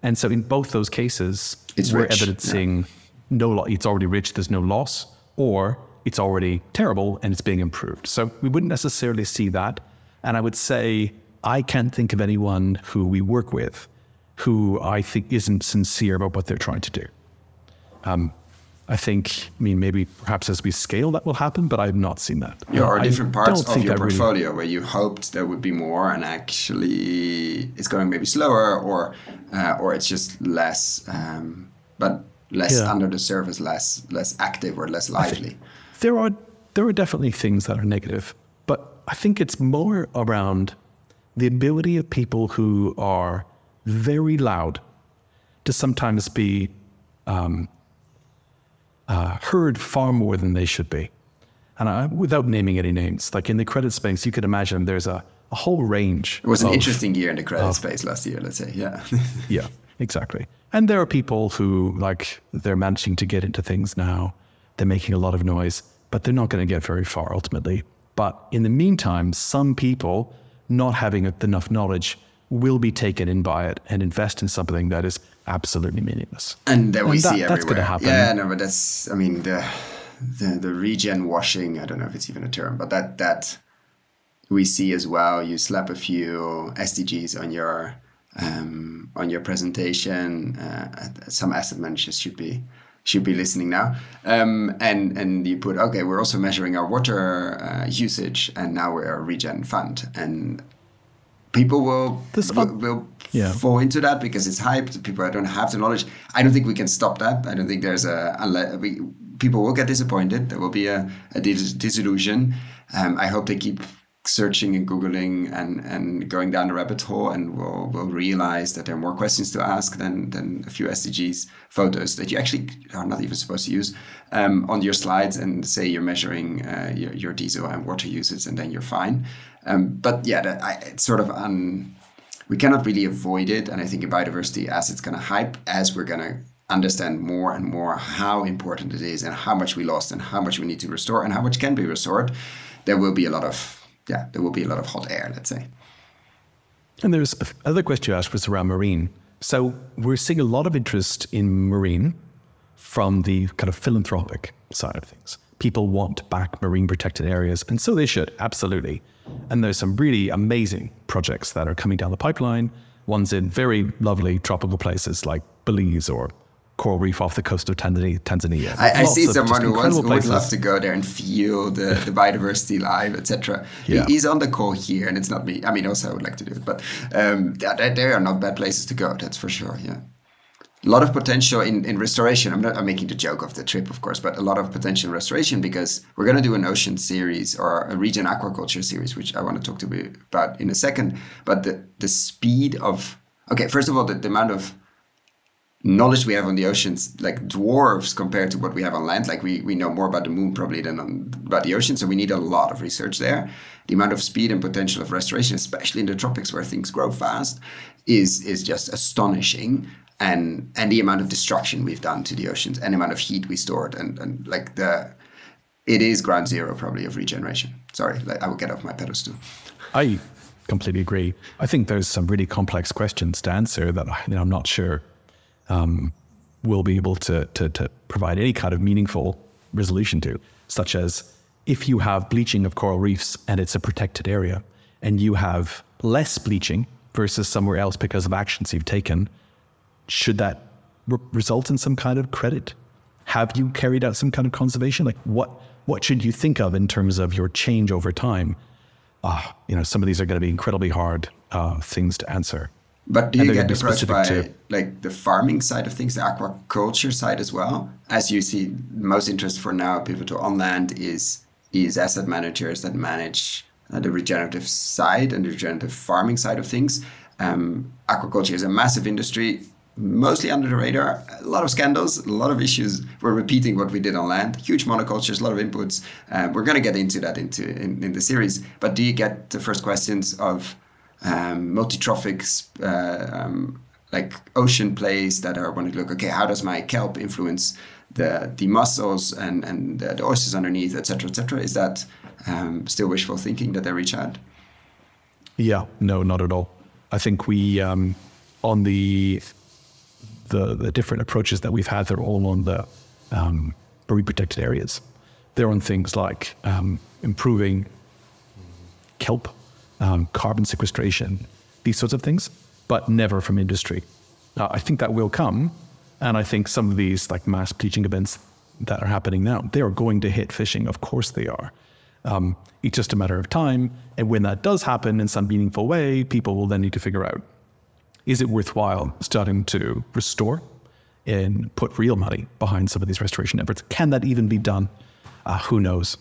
And so in both those cases, we're evidencing it's already rich, there's no loss, or it's already terrible and it's being improved. So we wouldn't necessarily see that. And I would say I can't think of anyone who we work with who I think isn't sincere about what they're trying to do. Maybe perhaps as we scale that will happen, but I've not seen that. Yeah, or different parts of your portfolio really... where you hoped there would be more and actually it's going maybe slower or it's just less, but less under the surface, less active or less lively. There are definitely things that are negative, but I think it's more around the ability of people who are very loud to sometimes be... heard far more than they should be. And without naming any names, like in the credit space, you could imagine there's a whole range. It was an interesting year in the credit space last year, let's say. Yeah. Yeah, exactly. And there are people who, like, they're managing to get into things now. They're making a lot of noise, but they're not going to get very far ultimately. But in the meantime, some people not having enough knowledge will be taken in by it and invest in something that is absolutely meaningless. And that we see everywhere. That's going to happen. Yeah, no, but that's, I mean, the regen washing, I don't know if it's even a term, but that we see as well. You slap a few SDGs on your presentation. Some asset managers should be listening now. And you put, okay, we're also measuring our water usage, and now we're a regen fund. And people will fall into that because it's hyped. People don't have the knowledge. I don't think we can stop that. I don't think there's people will get disappointed. There will be a disillusion. I hope they keep searching and Googling and going down the rabbit hole, and we'll realize that there are more questions to ask than a few SDGs photos that you actually are not even supposed to use on your slides and say you're measuring your diesel and water usage, and then you're fine. But yeah, it's sort of we cannot really avoid it. And I think in biodiversity, as it's going to hype, as we're going to understand more and more how important it is and how much we lost and how much we need to restore and how much can be restored, there will be a lot of hot air, let's say. And there's another question you asked was around marine. So we're seeing a lot of interest in marine from the kind of philanthropic side of things. People want back marine protected areas, and so they should, absolutely. And there's some really amazing projects that are coming down the pipeline, ones in very lovely tropical places like Belize or coral reef off the coast of Tanzania. I see someone who would love to go there and feel the biodiversity live, etc. Yeah. He's on the call here, and it's not me. I mean, also I would like to do it, but there are not bad places to go, that's for sure. Yeah, a lot of potential in restoration. I'm making the joke of the trip, of course, but a lot of potential restoration, because we're going to do an ocean series or a region aquaculture series, which I want to talk to you about in a second. But the speed of, okay, first of all, the amount of knowledge we have on the oceans like dwarves compared to what we have on land. Like we know more about the moon probably than about the ocean, so we need a lot of research there. The amount of speed and potential of restoration, especially in the tropics where things grow fast, is just astonishing. And the amount of destruction we've done to the oceans and the amount of heat we stored, and like it is ground zero probably of regeneration. Sorry, I will get off my pedestal. I completely agree. I think there's some really complex questions to answer that I'm not sure we'll be able to provide any kind of meaningful resolution to, such as if you have bleaching of coral reefs and it's a protected area, and you have less bleaching versus somewhere else because of actions you've taken, should that result in some kind of credit? Have you carried out some kind of conservation? Like what should you think of in terms of your change over time? Some of these are going to be incredibly hard things to answer. But do you get approached by like the farming side of things, the aquaculture side as well? As you see, most interest for now, Pivotal on land, is asset managers that manage the regenerative side and the regenerative farming side of things. Aquaculture is a massive industry, mostly under the radar. A lot of scandals, a lot of issues. We're repeating what we did on land. Huge monocultures, a lot of inputs. We're going to get into that in the series. But do you get the first questions of multi-trophics, like ocean plays that are wanting to look, okay, how does my kelp influence the mussels and the oysters underneath, etc., etc.? Is that still wishful thinking that they reach out? Yeah, no, not at all. I think we, on the different approaches that we've had, they're all on the marine protected areas. They're on things like improving kelp, carbon sequestration, these sorts of things, but never from industry. I think that will come. And I think some of these like mass bleaching events that are happening now, they are going to hit fishing. Of course they are. It's just a matter of time. And when that does happen in some meaningful way, people will then need to figure out, is it worthwhile starting to restore and put real money behind some of these restoration efforts? Can that even be done? Who knows?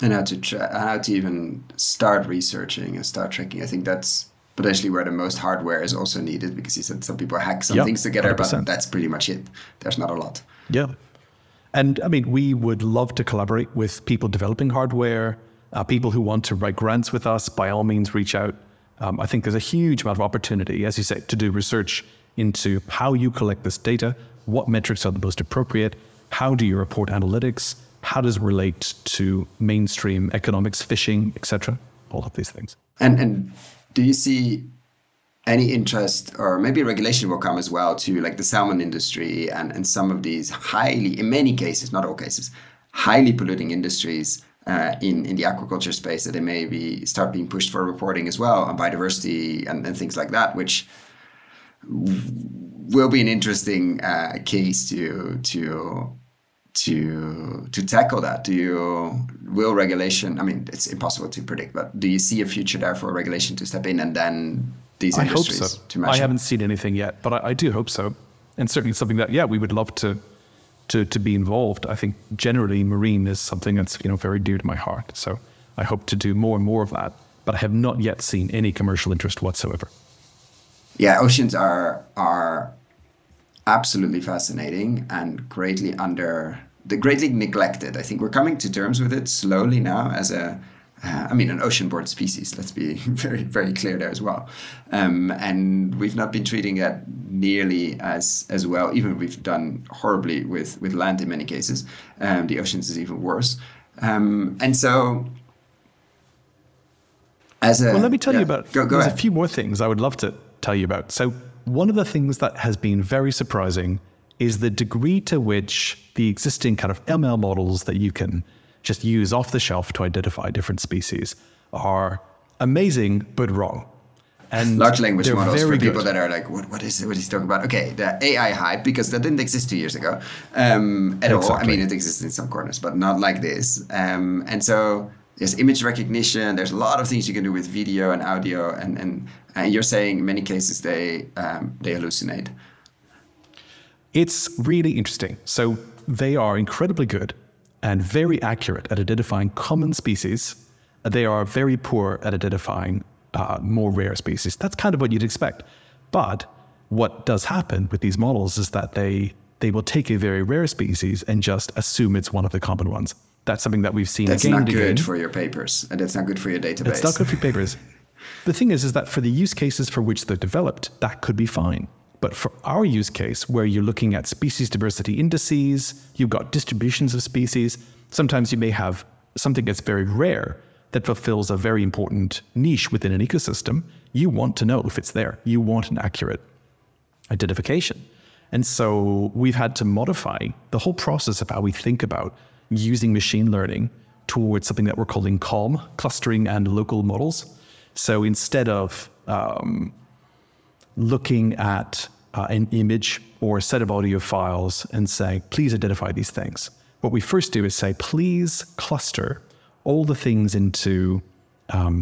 And how to even start researching and start tracking. I think that's potentially where the most hardware is also needed, because you said some people hack some things together, 100%. But that's pretty much it. There's not a lot. Yeah. And I mean, we would love to collaborate with people developing hardware, people who want to write grants with us, by all means, reach out. I think there's a huge amount of opportunity, as you say, to do research into how you collect this data, what metrics are the most appropriate, how do you report analytics, how does it relate to mainstream economics, fishing, etc.? All of these things. And do you see any interest, or maybe regulation will come as well, to like the salmon industry and some of these highly, in many cases, not all cases, highly polluting industries in the aquaculture space, that they maybe start being pushed for reporting as well on biodiversity and things like that, which will be an interesting case to tackle that. Will regulation, I mean, it's impossible to predict, but do you see a future there for regulation to step in and then these industries? I hope so. I haven't seen anything yet, but I do hope so. And certainly something that, yeah, we would love to be involved. I think generally marine is something that's, very dear to my heart. So I hope to do more and more of that. but I have not yet seen any commercial interest whatsoever. Yeah, oceans are absolutely fascinating and greatly neglected. I think we're coming to terms with it slowly now as an ocean-born species. Let's be very, very clear there as well. And we've not been treating that nearly as well, even if we've done horribly with land in many cases. The oceans is even worse. And so... let me tell you about... There's ahead. A few more things I would love to tell you about. So one of the things that has been very surprising is the degree to which the existing kind of ML models that you can just use off the shelf to identify different species are amazing, but wrong. And large language models for people that are like, what is he talking about? Okay, the AI hype, because that didn't exist 2 years ago at all. I mean, it exists in some corners, but not like this. And so there's image recognition. There's a lot of things you can do with video and audio. And you're saying in many cases they hallucinate. It's really interesting. So they are incredibly good and very accurate at identifying common species. They are very poor at identifying more rare species. That's kind of what you'd expect. But what does happen with these models is that they will take a very rare species and just assume it's one of the common ones. That's something that we've seen again and again. That's not good for your papers, and that's not good for your database. It's not good for your papers. The thing is that for the use cases for which they're developed, that could be fine. But for our use case, where you're looking at species diversity indices, you've got distributions of species, sometimes you may have something that's very rare that fulfills a very important niche within an ecosystem. You want to know if it's there. You want an accurate identification. And so we've had to modify the whole process of how we think about using machine learning towards something that we're calling CALM, clustering and local models. So instead of looking at an image or a set of audio files and saying, please identify these things. What we first do is say, please cluster all the things into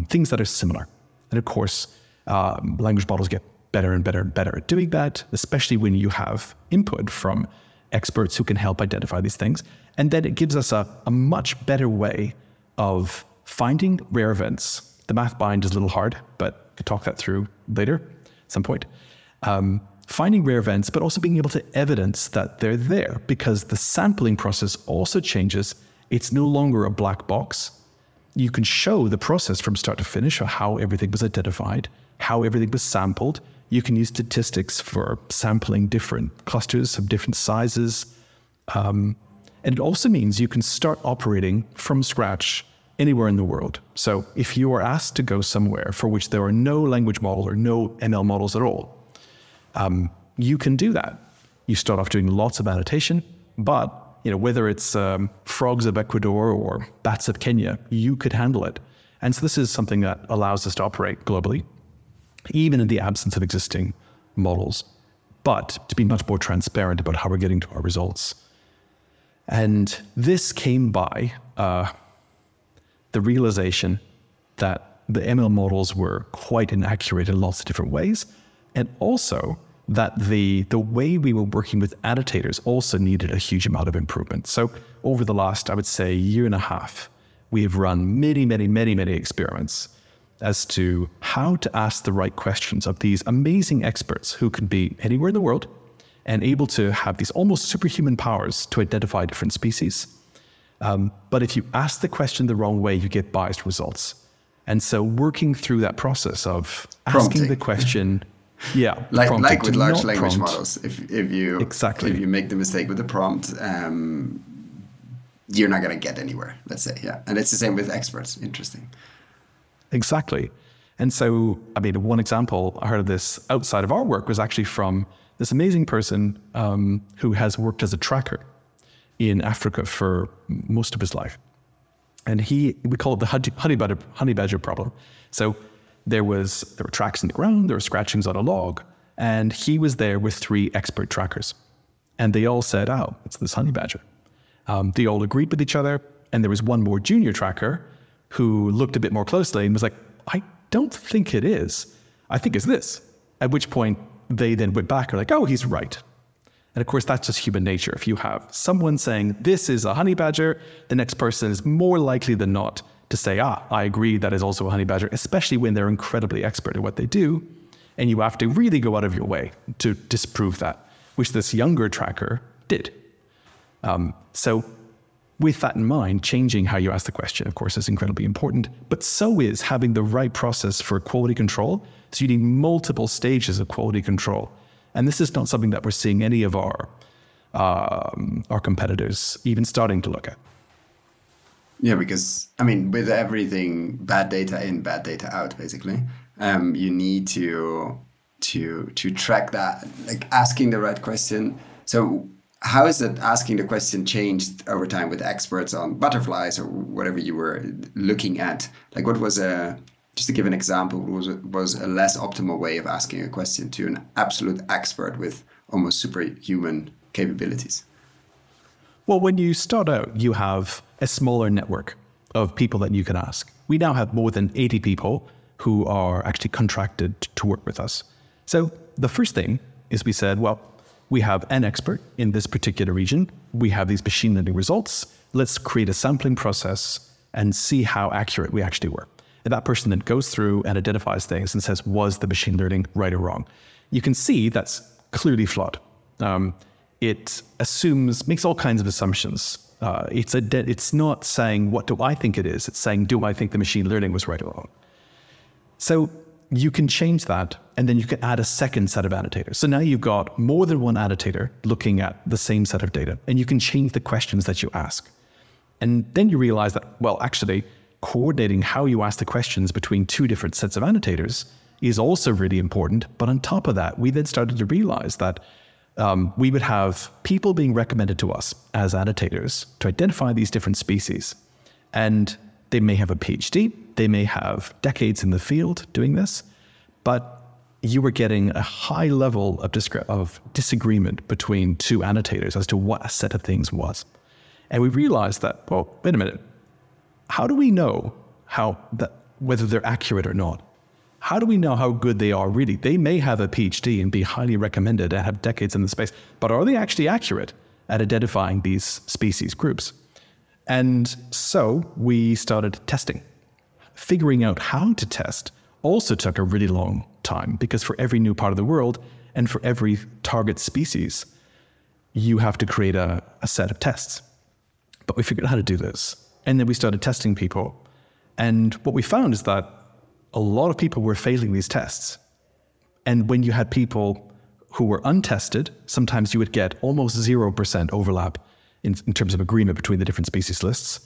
things that are similar. And of course, language models get better and better and better at doing that, especially when you have input from experts who can help identify these things. And then it gives us a much better way of finding rare events. The math bind is a little hard, but I could talk that through later. Some point, finding rare events, but also being able to evidence that they're there because the sampling process also changes. It's no longer a black box. You can show the process from start to finish of how everything was identified, how everything was sampled. You can use statistics for sampling different clusters of different sizes. And it also means you can start operating from scratch anywhere in the world. So if you are asked to go somewhere for which there are no language models or no ML models at all, you can do that. You start off doing lots of annotation, but whether it's frogs of Ecuador or bats of Kenya, you could handle it. And so this is something that allows us to operate globally, even in the absence of existing models, but to be much more transparent about how we're getting to our results. And this came by... the realization that the ML models were quite inaccurate in lots of different ways, and also that the way we were working with annotators also needed a huge amount of improvement. So over the last, I would say, year and a half, we have run many, many, many, many experiments as to how to ask the right questions of these amazing experts who can be anywhere in the world and able to have these almost superhuman powers to identify different species. But if you ask the question the wrong way, you get biased results. And so working through that process of asking the question, like with large language models, if you make the mistake with the prompt, you're not going to get anywhere, let's say. Yeah. And it's the same with experts. Interesting. Exactly. And so, one example I heard of this outside of our work was actually from this amazing person who has worked as a tracker in Africa for most of his life. And we call it the honey badger problem. So there were tracks in the ground, there were scratchings on a log, and he was there with 3 expert trackers. And they all said, oh, it's this honey badger. They all agreed with each other. And there was one more junior tracker who looked a bit more closely and was like, I don't think it is. I think it's this. At which point they then went back and were like, oh, he's right. And of course, that's just human nature. If you have someone saying, this is a honey badger, the next person is more likely than not to say, ah, I agree, that is also a honey badger, especially when they're incredibly expert at what they do. And you have to really go out of your way to disprove that, which this younger tracker did. So with that in mind, changing how you ask the question, of course, is incredibly important, but so is having the right process for quality control. So you need multiple stages of quality control. And this is not something that we're seeing any of our competitors even starting to look at. Yeah, because, I mean, with everything, bad data in, bad data out, basically, you need to track that, like asking the right question. So how is that asking the question changed over time with experts on butterflies or whatever you were looking at? Like what was a, just to give an example, was a less optimal way of asking a question to an absolute expert with almost superhuman capabilities? Well, when you start out, you have a smaller network of people that you can ask. We now have more than 80 people who are actually contracted to work with us. So the first thing is we said, well, we have an expert in this particular region. We have these machine learning results. Let's create a sampling process and see how accurate we actually were. And that person then goes through and identifies things and says, was the machine learning right or wrong? You can see that's clearly flawed. It assumes, makes all kinds of assumptions. It's not saying, what do I think it is? It's saying, do I think the machine learning was right or wrong? So you can change that, and then you can add a second set of annotators. So now you've got more than one annotator looking at the same set of data, and you can change the questions that you ask. And then you realize that, well, actually, coordinating how you ask the questions between two different sets of annotators is also really important. But on top of that, we then started to realize that we would have people being recommended to us as annotators to identify these different species. And they may have a PhD, they may have decades in the field doing this, but you were getting a high level of disagreement between two annotators as to what a set of things was. And we realized that, well, wait a minute, how do we know how that, whether they're accurate or not? How do we know how good they are really? They may have a PhD and be highly recommended and have decades in the space, but are they actually accurate at identifying these species groups? And so we started testing. Figuring out how to test also took a really long time because for every new part of the world and for every target species, you have to create a set of tests. But we figured out how to do this. And then we started testing people. And what we found is that a lot of people were failing these tests. And when you had people who were untested, sometimes you would get almost 0% overlap in terms of agreement between the different species lists.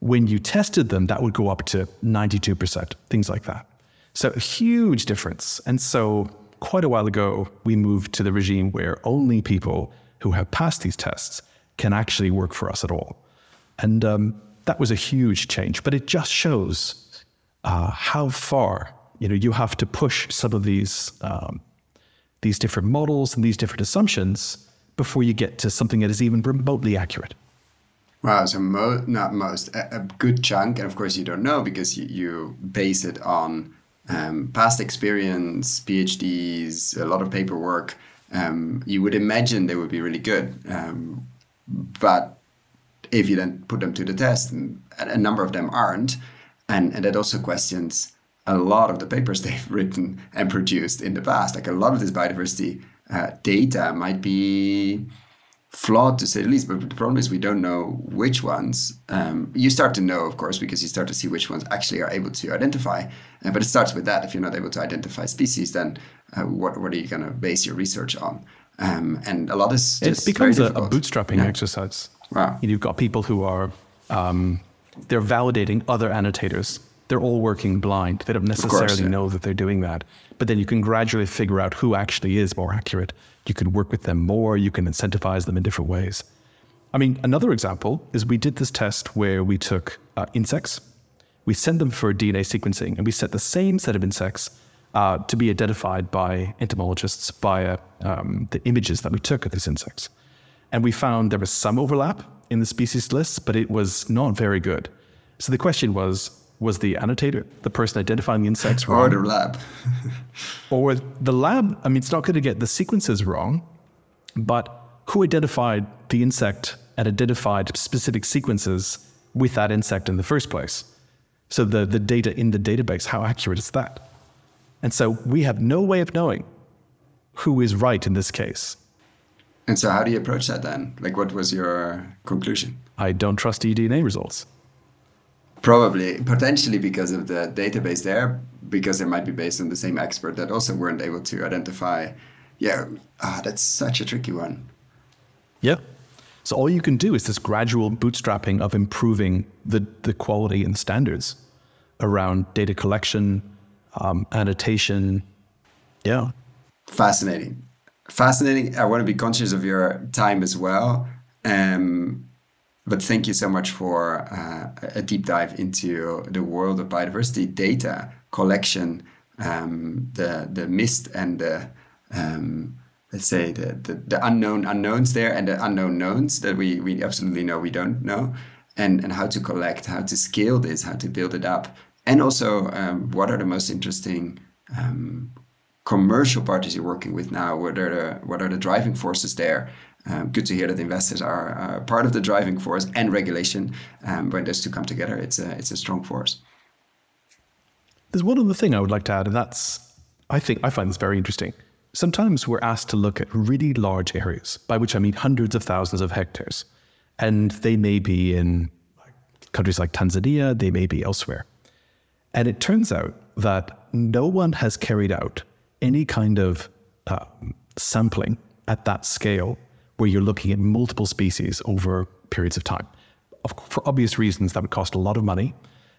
When you tested them, that would go up to 92%, things like that. So a huge difference. And so quite a while ago, we moved to the regime where only people who have passed these tests can actually work for us at all. And that was a huge change, but it just shows how far you have to push some of these different models and these different assumptions before you get to something that is even remotely accurate. Wow, so a good chunk, and of course you don't know because you base it on past experience, PhDs, a lot of paperwork. You would imagine they would be really good, but if you then put them to the test, a number of them aren't. And that also questions a lot of the papers they've written and produced in the past. Like a lot of this biodiversity data might be flawed to say the least, but the problem is we don't know which ones. You start to know, of course, because you start to see which ones actually are able to identify. But it starts with that. If you're not able to identify species, then what are you going to base your research on? And a lot is just It becomes a bootstrapping exercise. Wow. You've got people who are... they're validating other annotators. They're all working blind. They don't necessarily know that they're doing that. But then you can gradually figure out who actually is more accurate. You can work with them more. You can incentivize them in different ways. I mean, another example is we did this test where we took insects. We sent them for DNA sequencing, and we set the same set of insects to be identified by entomologists via the images that we took of these insects. And we found there was some overlap in the species lists, but it was not very good. So the question was the annotator, the person identifying the insects wrong? Or the lab. Or the lab, I mean, it's not going to get the sequences wrong, but who identified the insect and identified specific sequences with that insect in the first place? So the data in the database, how accurate is that? And so we have no way of knowing who is right in this case. And so how do you approach that then? Like, what was your conclusion? I don't trust eDNA results. Probably, potentially because of the database there, because they might be based on the same expert that also weren't able to identify. Yeah, that's such a tricky one. Yeah. So all you can do is this gradual bootstrapping of improving the quality and standards around data collection, annotation. Yeah. Fascinating. Fascinating. I want to be conscious of your time as well. But thank you so much for a deep dive into the world of biodiversity data collection, the mist and the, let's say the unknown unknowns there and the unknown knowns that we absolutely know we don't know, and how to collect, how to scale this, how to build it up, and also what are the most interesting commercial parties you're working with now? What are the driving forces there? Good to hear that investors are part of the driving force and regulation. When those two come together, it's a strong force. There's one other thing I would like to add, and that's, I find this very interesting. Sometimes we're asked to look at really large areas, by which I mean hundreds of thousands of hectares. And they may be in countries like Tanzania, they may be elsewhere. And it turns out that no one has carried out any kind of sampling at that scale where you're looking at multiple species over periods of time. For obvious reasons, that would cost a lot of money,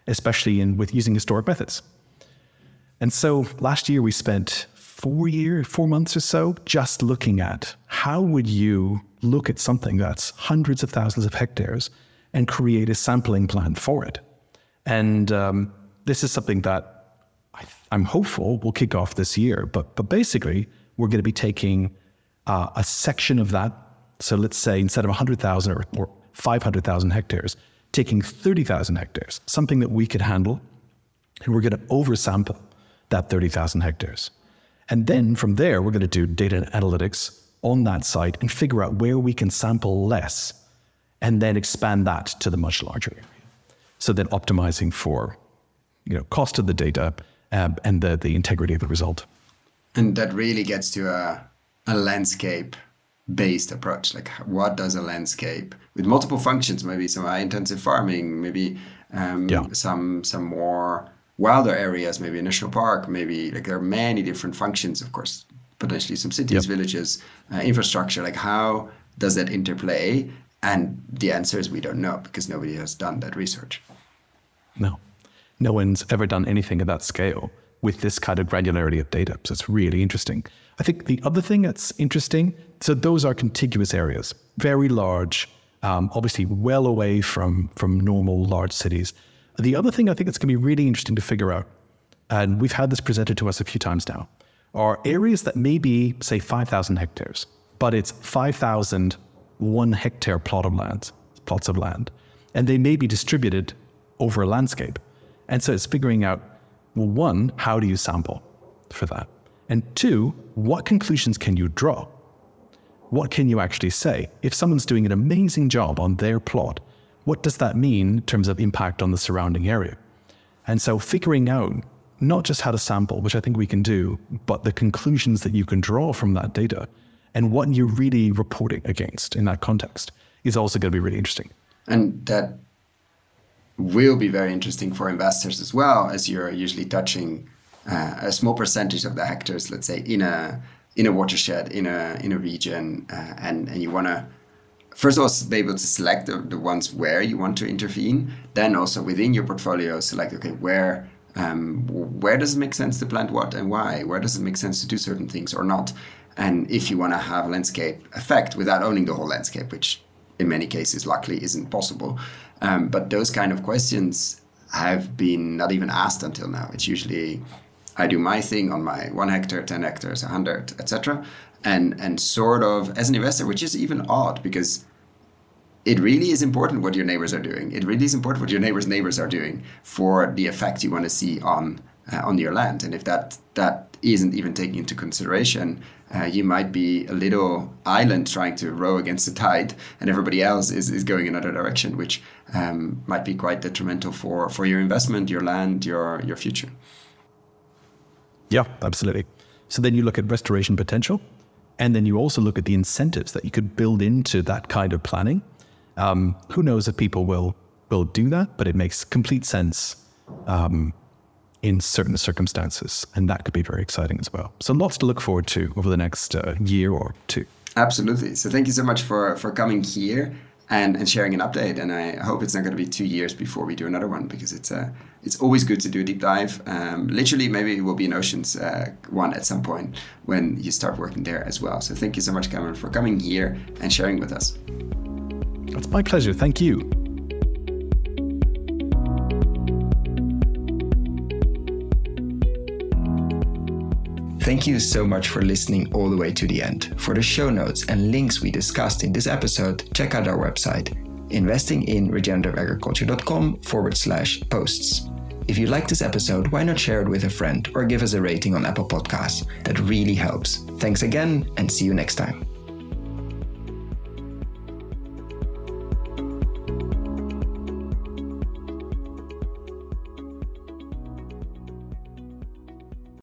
especially with using historic methods. And so last year we spent 4 months or so just looking at how would you look at something that's hundreds of thousands of hectares and create a sampling plan for it. And this is something that I'm hopeful will kick off this year. But basically, we're going to be taking a section of that. So let's say instead of 100,000 or 500,000 hectares, taking 30,000 hectares, something that we could handle, and we're going to oversample that 30,000 hectares. And then from there, we're going to do data analytics on that site and figure out where we can sample less and then expand that to the much larger area. So then optimizing for, cost of the data and the integrity of the result. And that really gets to a landscape based approach. Like, what does a landscape with multiple functions, maybe some high intensive farming, maybe some more wilder areas, maybe a national park, maybe there are many different functions, of course, potentially some cities, villages, infrastructure, how does that interplay? And the answer is we don't know because nobody has done that research. No, no one's ever done anything at that scale with this kind of granularity of data. So it's really interesting. I think the other thing that's interesting, so those are contiguous areas, very large, obviously well away from normal large cities. The other thing I think that's going to be really interesting to figure out, and we've had this presented to us a few times now, are areas that may be, say, 5,000 hectares, but it's 5,000 1-hectare plots of land, and they may be distributed over a landscape. And so it's figuring out, well, one, how do you sample for that? And two, what conclusions can you draw? What can you actually say? If someone's doing an amazing job on their plot, what does that mean in terms of impact on the surrounding area? And so figuring out not just how to sample, which I think we can do, but the conclusions that you can draw from that data and what you're really reporting against in that context is also going to be really interesting. And that will be very interesting for investors as well, as you're usually touching a small percentage of the hectares, let's say, in a watershed, in a region, and you want to, first of all, be able to select the ones where you want to intervene. Then also within your portfolio, select, okay, where does it make sense to plant what and why? Where does it make sense to do certain things or not? And if you want to have landscape effect without owning the whole landscape, which in many cases, luckily, isn't possible. But those kind of questions have been not even asked until now. It's usually, I do my thing on my 1 hectare, 10 hectares, 100, etc. And sort of as an investor, which is even odd because it really is important what your neighbors are doing. It really is important what your neighbors' neighbors are doing for the effect you want to see on on your land. And if that isn't even taken into consideration, you might be a little island trying to row against the tide, and everybody else is going another direction, which might be quite detrimental for your investment, your land, your future. Yeah, absolutely. So then you look at restoration potential, and then you also look at the incentives that you could build into that kind of planning. Who knows if people will do that, but it makes complete sense in certain circumstances, and that could be very exciting as well. So lots to look forward to over the next year or two. Absolutely. So thank you so much for coming here and sharing an update. And I hope it's not going to be 2 years before we do another one, because it's always good to do a deep dive. Literally, maybe it will be an oceans one at some point when you start working there as well. So thank you so much, Cameron, for coming here and sharing with us. It's my pleasure. Thank you. Thank you so much for listening all the way to the end. For the show notes and links we discussed in this episode, check out our website, investinginregenerativeagriculture.com/posts. If you like this episode, why not share it with a friend or give us a rating on Apple Podcasts? That really helps. Thanks again, and see you next time.